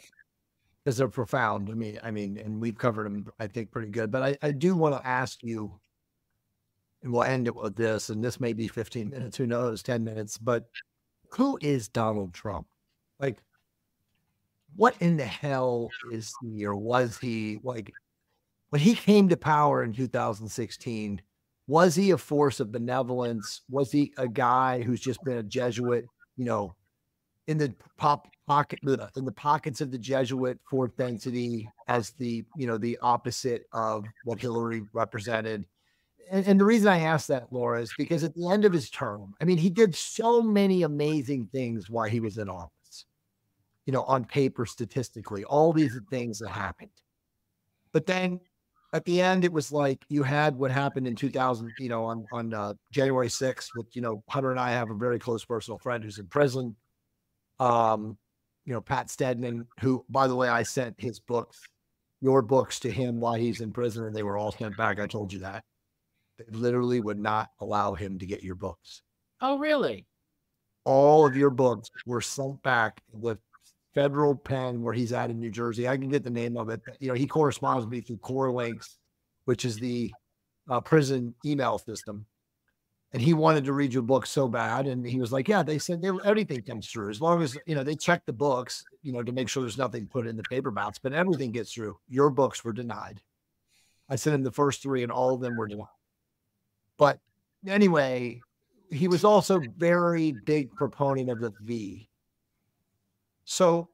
because they're profound. I mean, and we've covered them, I think, pretty good, but I do want to ask you, and we'll end it with this, and this may be 15 minutes, who knows, 10 minutes, but who is Donald Trump? Like, what in the hell is he, or was he? Like, when he came to power in 2016, was he a force of benevolence? Was he a guy who's just been a Jesuit, you know, in the pockets of the Jesuit 4th Density as the, you know, the opposite of what Hillary represented? And the reason I asked that, Laura, is because at the end of his term, I mean, he did so many amazing things while he was in office, you know, on paper, statistically, all these things that happened. But then at the end, it was like you had what happened in 2000, you know, on January 6th with, you know, Hunter and I have a very close personal friend who's in prison, you know, Pat Stedman, who, by the way, I sent his books, your books to him while he's in prison, and they were all sent back. I told you that. They literally would not allow him to get your books. Oh, really? All of your books were sent back with federal pen where he's at in New Jersey. I can get the name of it. You know, he corresponds with me through CoreLinks, which is the prison email system. And he wanted to read your book so bad. And he was like, yeah, they said everything comes through. As long as, you know, they check the books, you know, to make sure there's nothing put in the paper ballots, but everything gets through. Your books were denied. I sent him the first 3 and all of them were denied. But anyway, he was also very big proponent of the V. So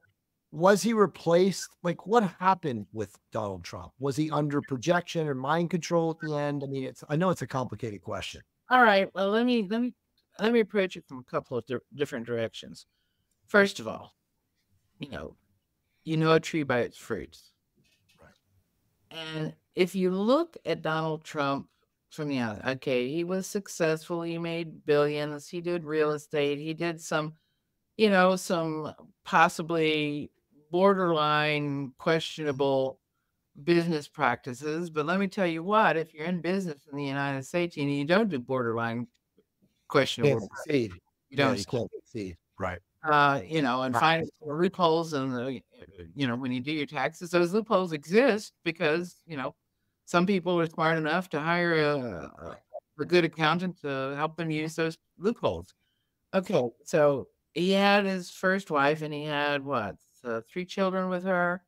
was he replaced? Like, what happened with Donald Trump? Was he under projection or mind control at the end? I mean, I know it's a complicated question. All right. Well, let me approach it from a couple of different directions. First of all, you know a tree by its fruits. Right. And if you look at Donald Trump from the outside, okay, he was successful. He made billions. He did real estate. He did some possibly borderline questionable business practices. But let me tell you what, if you're in business in the United States and you don't do borderline questionable, you don't succeed. Right. Find loopholes and, when you do your taxes, those loopholes exist because, you know, some people are smart enough to hire a good accountant to help them use those loopholes. Okay. So he had his first wife, and he had 3 children with her.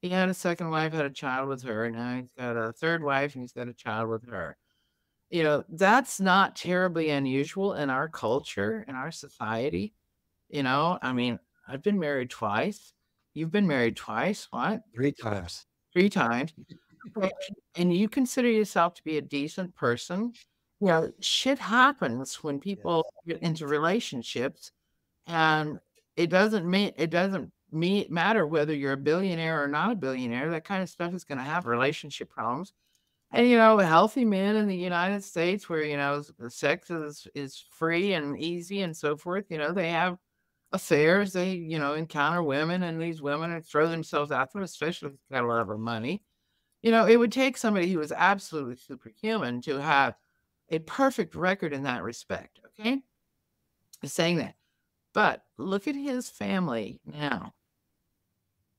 He had a second wife, had a child with her, and now he's got a third wife, and he's got a child with her. You know, that's not terribly unusual in our culture, in our society. You know, I mean, I've been married twice. You've been married twice, what? Three times. Three times. And you consider yourself to be a decent person. You know, shit happens when people get into relationships, and it doesn't matter whether you're a billionaire or not a billionaire. That kind of stuff is going to have relationship problems. And, you know, healthy men in the United States where, you know, sex is free and easy and so forth, you know, they have affairs. They, you know, encounter women, and these women throw themselves out there, especially if they've got a lot of money. You know, it would take somebody who was absolutely superhuman to have a perfect record in that respect, okay? Saying that. But look at his family now.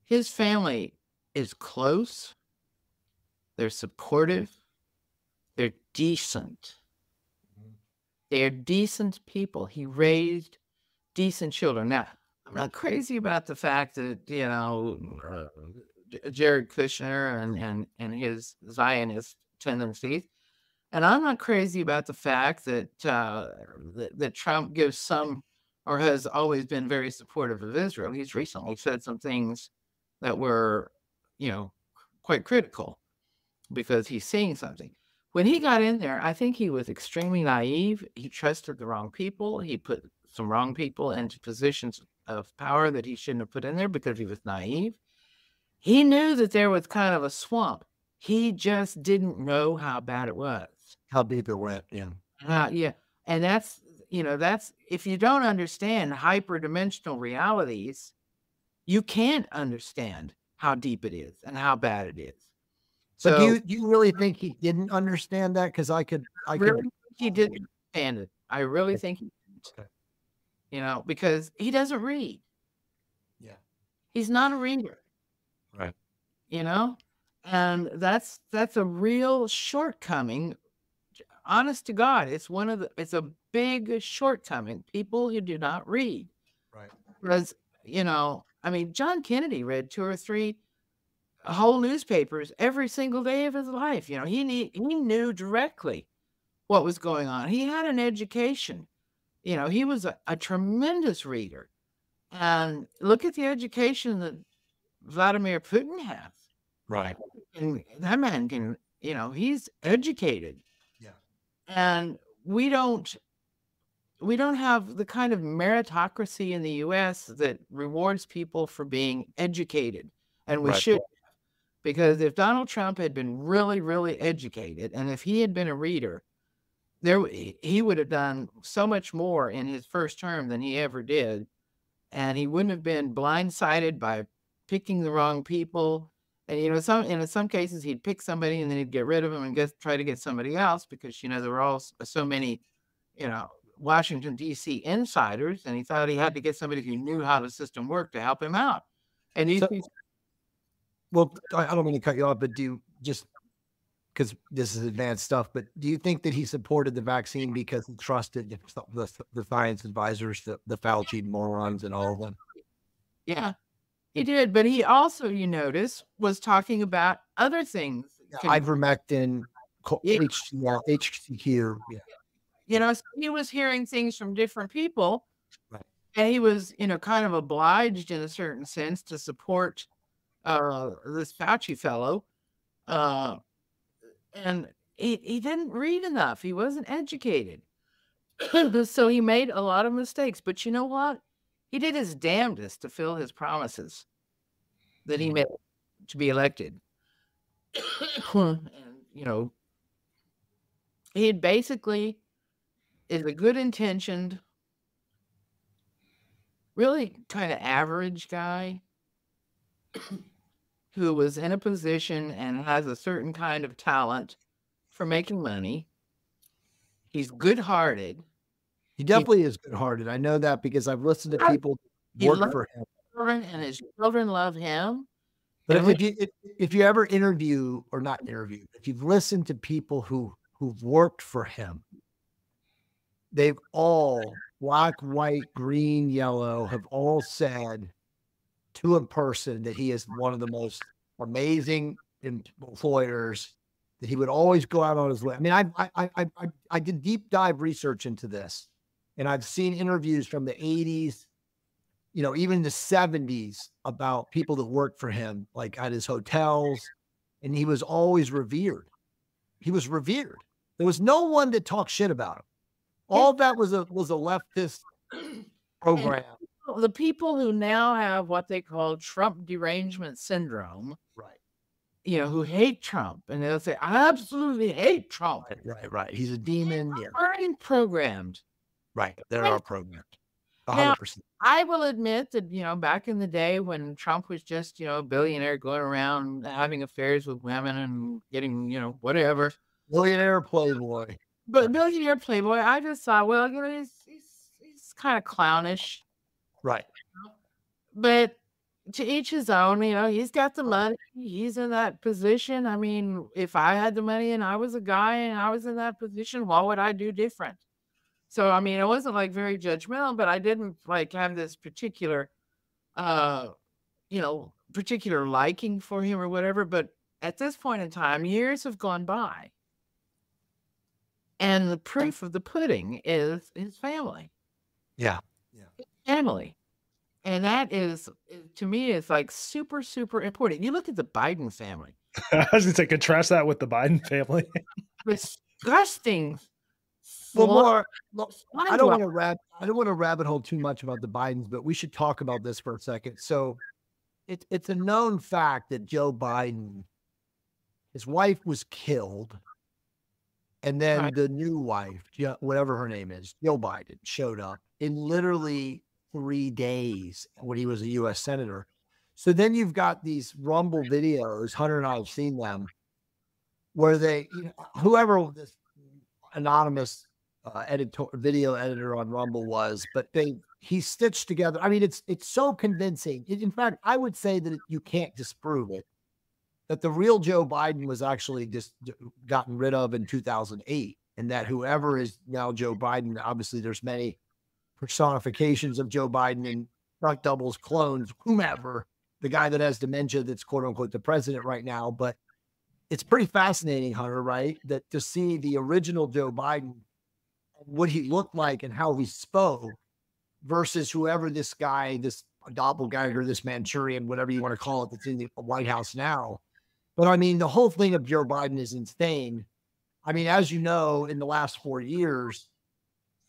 His family is close. They're supportive. They're decent. They're decent people. He raised decent children. Now, I'm not crazy about the fact that, you know, Jared Kushner and his Zionist tendencies. And I'm not crazy about the fact that, that Trump gives some, or has always been very supportive of Israel. He's recently said some things that were, you know, quite critical, because he's seeing something. When he got in there, I think he was extremely naive. He trusted the wrong people. He put some wrong people into positions of power that he shouldn't have put in there because he was naive. He knew that there was kind of a swamp. He just didn't know how bad it was. How deep it went, yeah. Yeah, and that's, you know, that's, if you don't understand hyperdimensional realities, you can't understand how deep it is and how bad it is. So but do you really think he didn't understand that? Because I really think he didn't understand it. I really think he didn't. Okay. You know, because he doesn't read. Yeah. He's not a reader. Right. You know, and that's a real shortcoming. Honest to God, it's a big shortcoming. People who do not read. Right. Because, you know, I mean, John Kennedy read 2 or 3 whole newspapers every single day of his life. You know, he knew directly what was going on. He had an education. You know, he was a tremendous reader. And look at the education that Vladimir Putin has. Right. And that man can, you know, he's educated. Yeah. And we don't have the kind of meritocracy in the U.S. that rewards people for being educated. And we should, because if Donald Trump had been really, really educated, and if he had been a reader, he would have done so much more in his first term than he ever did. And he wouldn't have been blindsided by picking the wrong people. And, you know, in some cases he'd pick somebody and then he'd get rid of him and try to get somebody else, because, you know, there were all so many, you know, Washington, D.C. insiders, and he thought he had to get somebody who knew how the system worked to help him out. And these people. Well, I don't mean to cut you off, but because this is advanced stuff, but do you think that he supported the vaccine because he trusted the science advisors, the Fauci morons and all of them? Yeah, he did. But he also, you notice, was talking about other things. Yeah, ivermectin, HCQ. Yeah. You know, so he was hearing things from different people, right, and he was, you know, kind of obliged in a certain sense to support this Fauci fellow, and he didn't read enough. He wasn't educated. So he made a lot of mistakes, but you know what? He did his damnedest to fill his promises that he made to be elected. And, you know, he had basically is a good intentioned, really kind of average guy who was in a position and has a certain kind of talent for making money. He's good-hearted. He definitely is good-hearted. I know that because I've listened to people work for him. And his children love him. But if you ever interview, or not interview, if you've listened to people who've worked for him, they've all, black, white, green, yellow, have all said to a person that he is one of the most amazing employers that he would always go out on his limb. I mean, I did deep dive research into this, and I've seen interviews from the 80s, you know, even the 70s about people that worked for him, like at his hotels, and he was always revered. He was revered. There was no one that talked shit about him. All that was a leftist program. And the people who now have what they call Trump derangement syndrome, right? You know, who hate Trump, and they'll say, "I absolutely hate Trump." Right. He's a demon. They're already programmed. Right, they are programmed. 100%. I will admit that, you know, back in the day when Trump was just, you know, a billionaire going around having affairs with women and getting, you know, whatever. Billionaire playboy. But billionaire playboy, I just thought, well, you know, he's kind of clownish. Right. But to each his own, you know, he's got the money. He's in that position. I mean, if I had the money and I was a guy and I was in that position, what would I do different? So, I mean, it wasn't like very judgmental, but I didn't like have this particular, you know, particular liking for him or whatever. But at this point in time, years have gone by. And the proof of the pudding is his family. Yeah. His family. And that is, to me, is like super, super important. You look at the Biden family. I was going to say, contrast that with the Biden family. Disgusting. Well, Laura, I don't want to rabbit hole too much about the Bidens, but we should talk about this for a second. So it's a known fact that Joe Biden, his wife was killed. And then the new wife, whatever her name is, Jill Biden, showed up in literally 3 days when he was a U.S. senator. So then you've got these Rumble videos, Hunter and I have seen them, where they, you know, whoever this anonymous video editor on Rumble was, but he stitched together. I mean, it's so convincing. In fact, I would say that you can't disprove it, that the real Joe Biden was actually just gotten rid of in 2008, and that whoever is now Joe Biden, obviously there's many personifications of Joe Biden and Chuck Doubles, clones, whomever, the guy that has dementia that's quote unquote the president right now. But it's pretty fascinating, Hunter, right? That to see the original Joe Biden, what he looked like and how he spoke versus whoever this guy, this doppelganger, this Manchurian, whatever you want to call it, that's in the White House now. But I mean, the whole thing of Joe Biden is insane. I mean, as you know, in the last 4 years,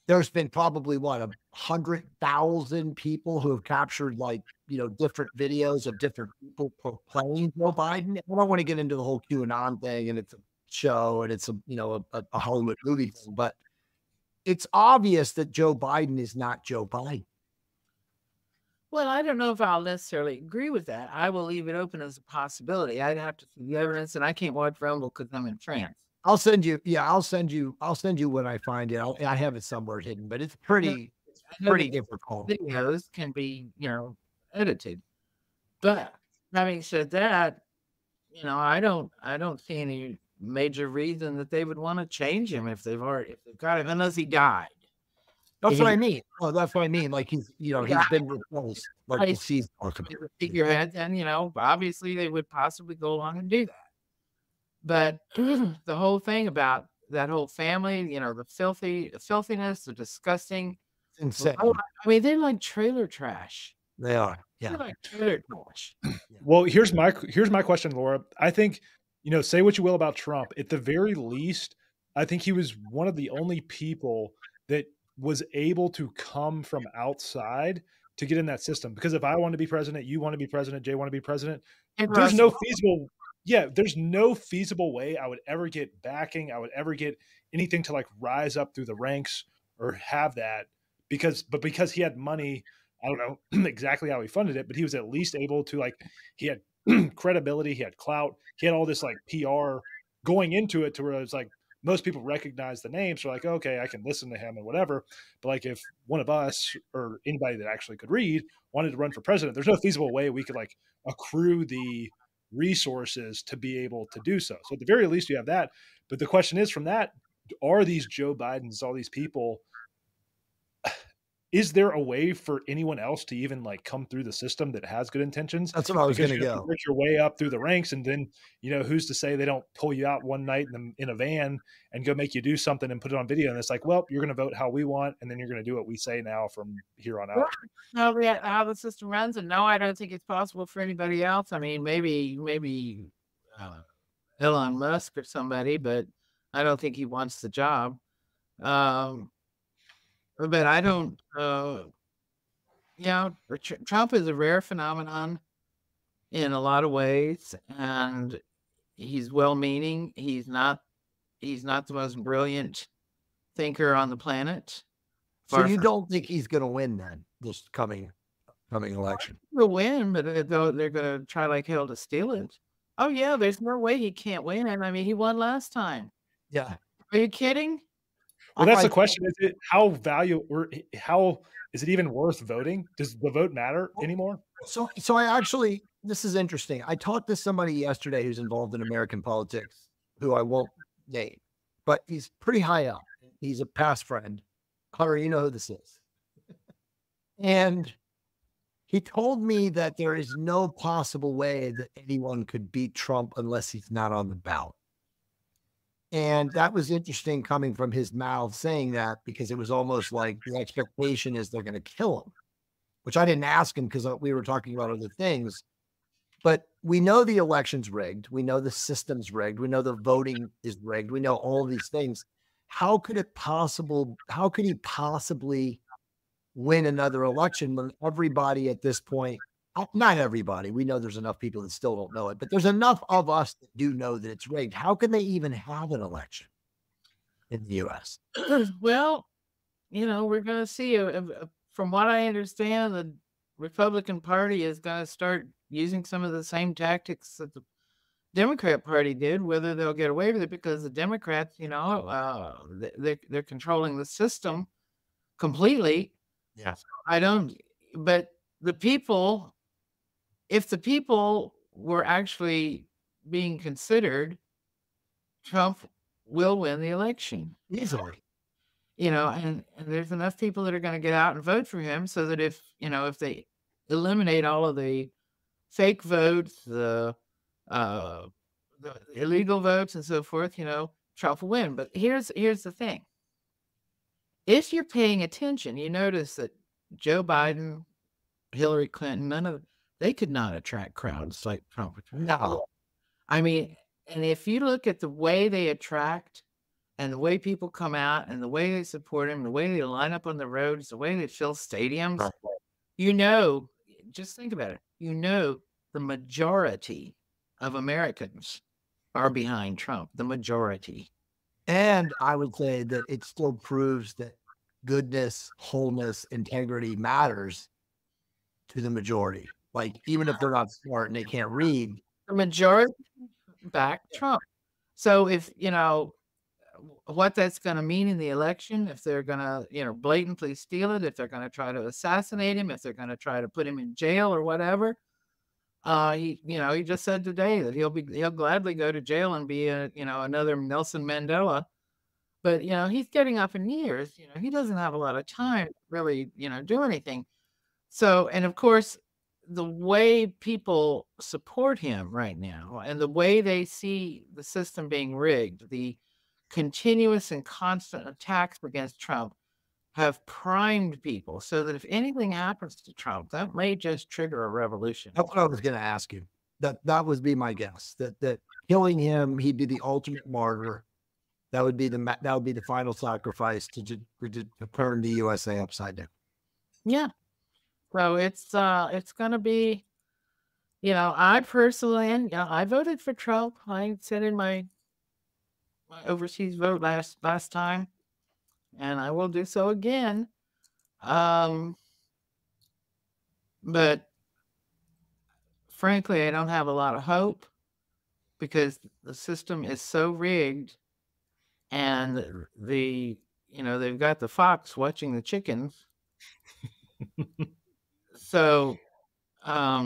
there's been probably, what, 100,000 people who have captured, like, you know, different videos of different people playing Joe Biden. I don't want to get into the whole QAnon thing, and it's a show, and it's a, you know, a Hollywood movie thing, but it's obvious that Joe Biden is not Joe Biden. Well, I don't know if I'll necessarily agree with that. I will leave it open as a possibility. I'd have to see the evidence, and I can't watch Rumble because I'm in France. I'll send you. Yeah, I'll send you when I find it. I have it somewhere hidden, but it's pretty. It's pretty difficult. Videos can be, you know, edited. But having said that, you know, I don't see any major reason that they would want to change him if they've already got him, unless he died. That's what I mean. Oh, that's what I mean. Like he's, you know, he's been replaced. Like the Caesar figurehead, and you know, obviously they would possibly go along and do that. But the whole thing about that whole family, you know, the filthiness, the disgusting, it's insane. I mean, they're like trailer trash. They are. Yeah. They're like trailer trash. Well, here's my question, Laura. I think, you know, say what you will about Trump. At the very least, I think he was one of the only people that was able to come from outside to get in that system. Because if I want to be president, you want to be president, Jay want to be president, there's no feasible, there's no feasible way I would ever get backing. I would ever get anything to like rise up through the ranks or have that because he had money. I don't know exactly how he funded it, but he was at least able to, like, he had credibility, he had clout, he had all this like PR going into it to where it was like, most people recognize the names. They're like, okay, I can listen to him and whatever. But like, if one of us or anybody that actually could read wanted to run for president, there's no feasible way we could like accrue the resources to be able to do so. So at the very least, you have that. But the question is, from that, are these Joe Bidens, all these people, is there a way for anyone else to even like come through the system that has good intentions? That's what I was going to go. Work your way up through the ranks, and then, you know, who's to say they don't pull you out one night in a van and go make you do something and put it on video. And it's like, well, you're going to vote how we want, and then you're going to do what we say now from here on out. No, how the system runs, and no, I don't think it's possible for anybody else. I mean, maybe Elon Musk or somebody, but I don't think he wants the job. But I don't, yeah, Trump is a rare phenomenon in a lot of ways, and he's well-meaning. He's not the most brilliant thinker on the planet. So you don't think he's going to win then, this coming election? He'll win, but they're going to try like hell to steal it. Oh yeah, there's no way he can't win. I mean, he won last time. Yeah. Are you kidding? Well, that's the question. Is it how is it even worth voting? Does the vote matter anymore? So I actually, this is interesting. I talked to somebody yesterday who's involved in American politics, who I won't name, but he's pretty high up. He's a past friend. Hunter, you know who this is. And he told me that there is no possible way that anyone could beat Trump unless he's not on the ballot. And that was interesting coming from his mouth saying that, because it was almost like the expectation is they're going to kill him, which I didn't ask him because we were talking about other things. But we know the election's rigged. We know the system's rigged. We know the voting is rigged. We know all these things. How could he possibly win another election when everybody at this point, not everybody, we know there's enough people that still don't know it, but there's enough of us that do know that it's rigged. How can they even have an election in the U.S.? Well, you know, we're going to see. From what I understand, the Republican Party is going to start using some of the same tactics that the Democrat Party did, whether they'll get away with it, because the Democrats, you know, they're controlling the system completely. Yes. But the people, if the people were actually being considered, Trump will win the election. Easily. You know, and there's enough people that are going to get out and vote for him, so that if, you know, if they eliminate all of the fake votes, the illegal votes and so forth, you know, Trump will win. But here's the thing. If you're paying attention, you notice that Joe Biden, Hillary Clinton, they could not attract crowds like Trump. No. I mean, and if you look at the way they attract and the way people come out and the way they support him, the way they line up on the roads, the way they fill stadiums, you know, just think about it. You know, the majority of Americans are behind Trump, the majority. And I would say that it still proves that goodness, wholeness, integrity matters to the majority. Like, even if they're not smart and they can't read, the majority back Trump. So if, you know, what that's going to mean in the election, if they're going to, you know, blatantly steal it, if they're going to try to assassinate him, if they're going to try to put him in jail or whatever, he just said today that he'll gladly go to jail and be another Nelson Mandela. But, you know, he's getting up in years, you know, he doesn't have a lot of time to really, you know, do anything. So, and of course, the way people support him right now and the way they see the system being rigged, the continuous and constant attacks against Trump have primed people so that if anything happens to Trump, that may just trigger a revolution. That's what I was going to ask you. That would be my guess, that killing him, he'd be the ultimate martyr. That would be the final sacrifice to turn the USA upside down. Yeah. So it's going to be, you know, I personally, and you know, I voted for Trump. I sent in my overseas vote last time, and I will do so again. But frankly, I don't have a lot of hope because the system is so rigged, and they've got the fox watching the chickens. So, I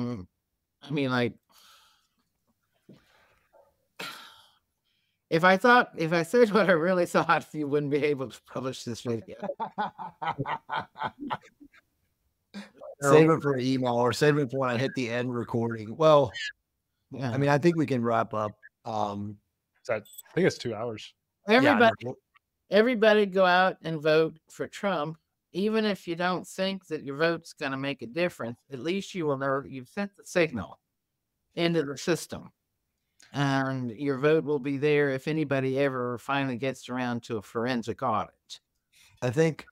mean, like, If I said what I really thought, you wouldn't be able to publish this video. Save it for email or save it for when I hit the end recording. Well, yeah. I mean, I think we can wrap up. I think it's 2 hours. Everybody go out and vote for Trump. Even if you don't think that your vote's going to make a difference, at least you will know you've sent the signal into the system. And your vote will be there if anybody ever finally gets around to a forensic audit. I think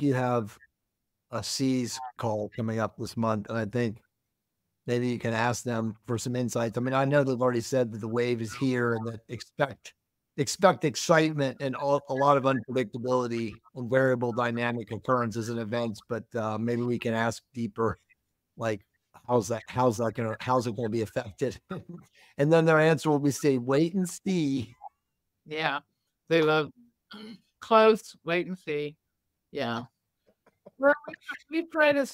you have a C's call coming up this month, and I think maybe you can ask them for some insights. I mean, I know they've already said that the wave is here and that expect excitement and a lot of unpredictability and variable dynamic occurrences and events, but maybe we can ask deeper, like, how's it going to be affected? And then their answer will be, say, wait and see. Yeah, they love close, wait and see. Yeah. Well, we try to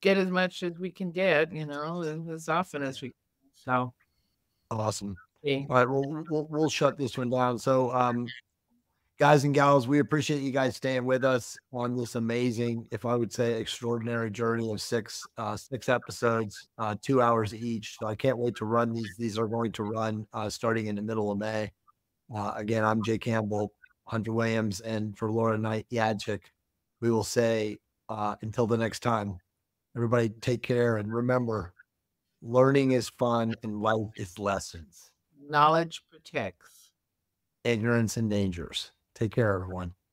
get as much as we can get, you know, as often as we can. So awesome. Yeah. All right, we'll shut this one down. So guys and gals, we appreciate you guys staying with us on this amazing, if I would say extraordinary journey of six episodes, 2 hours each. So I can't wait to run these. These are going to run starting in the middle of May. Again, I'm Jay Campbell, Hunter Williams, and for Laura Knight-Jadczyk, we will say until the next time, everybody take care and remember, learning is fun and life is lessons. Knowledge protects. Ignorance endangers. Take care, everyone.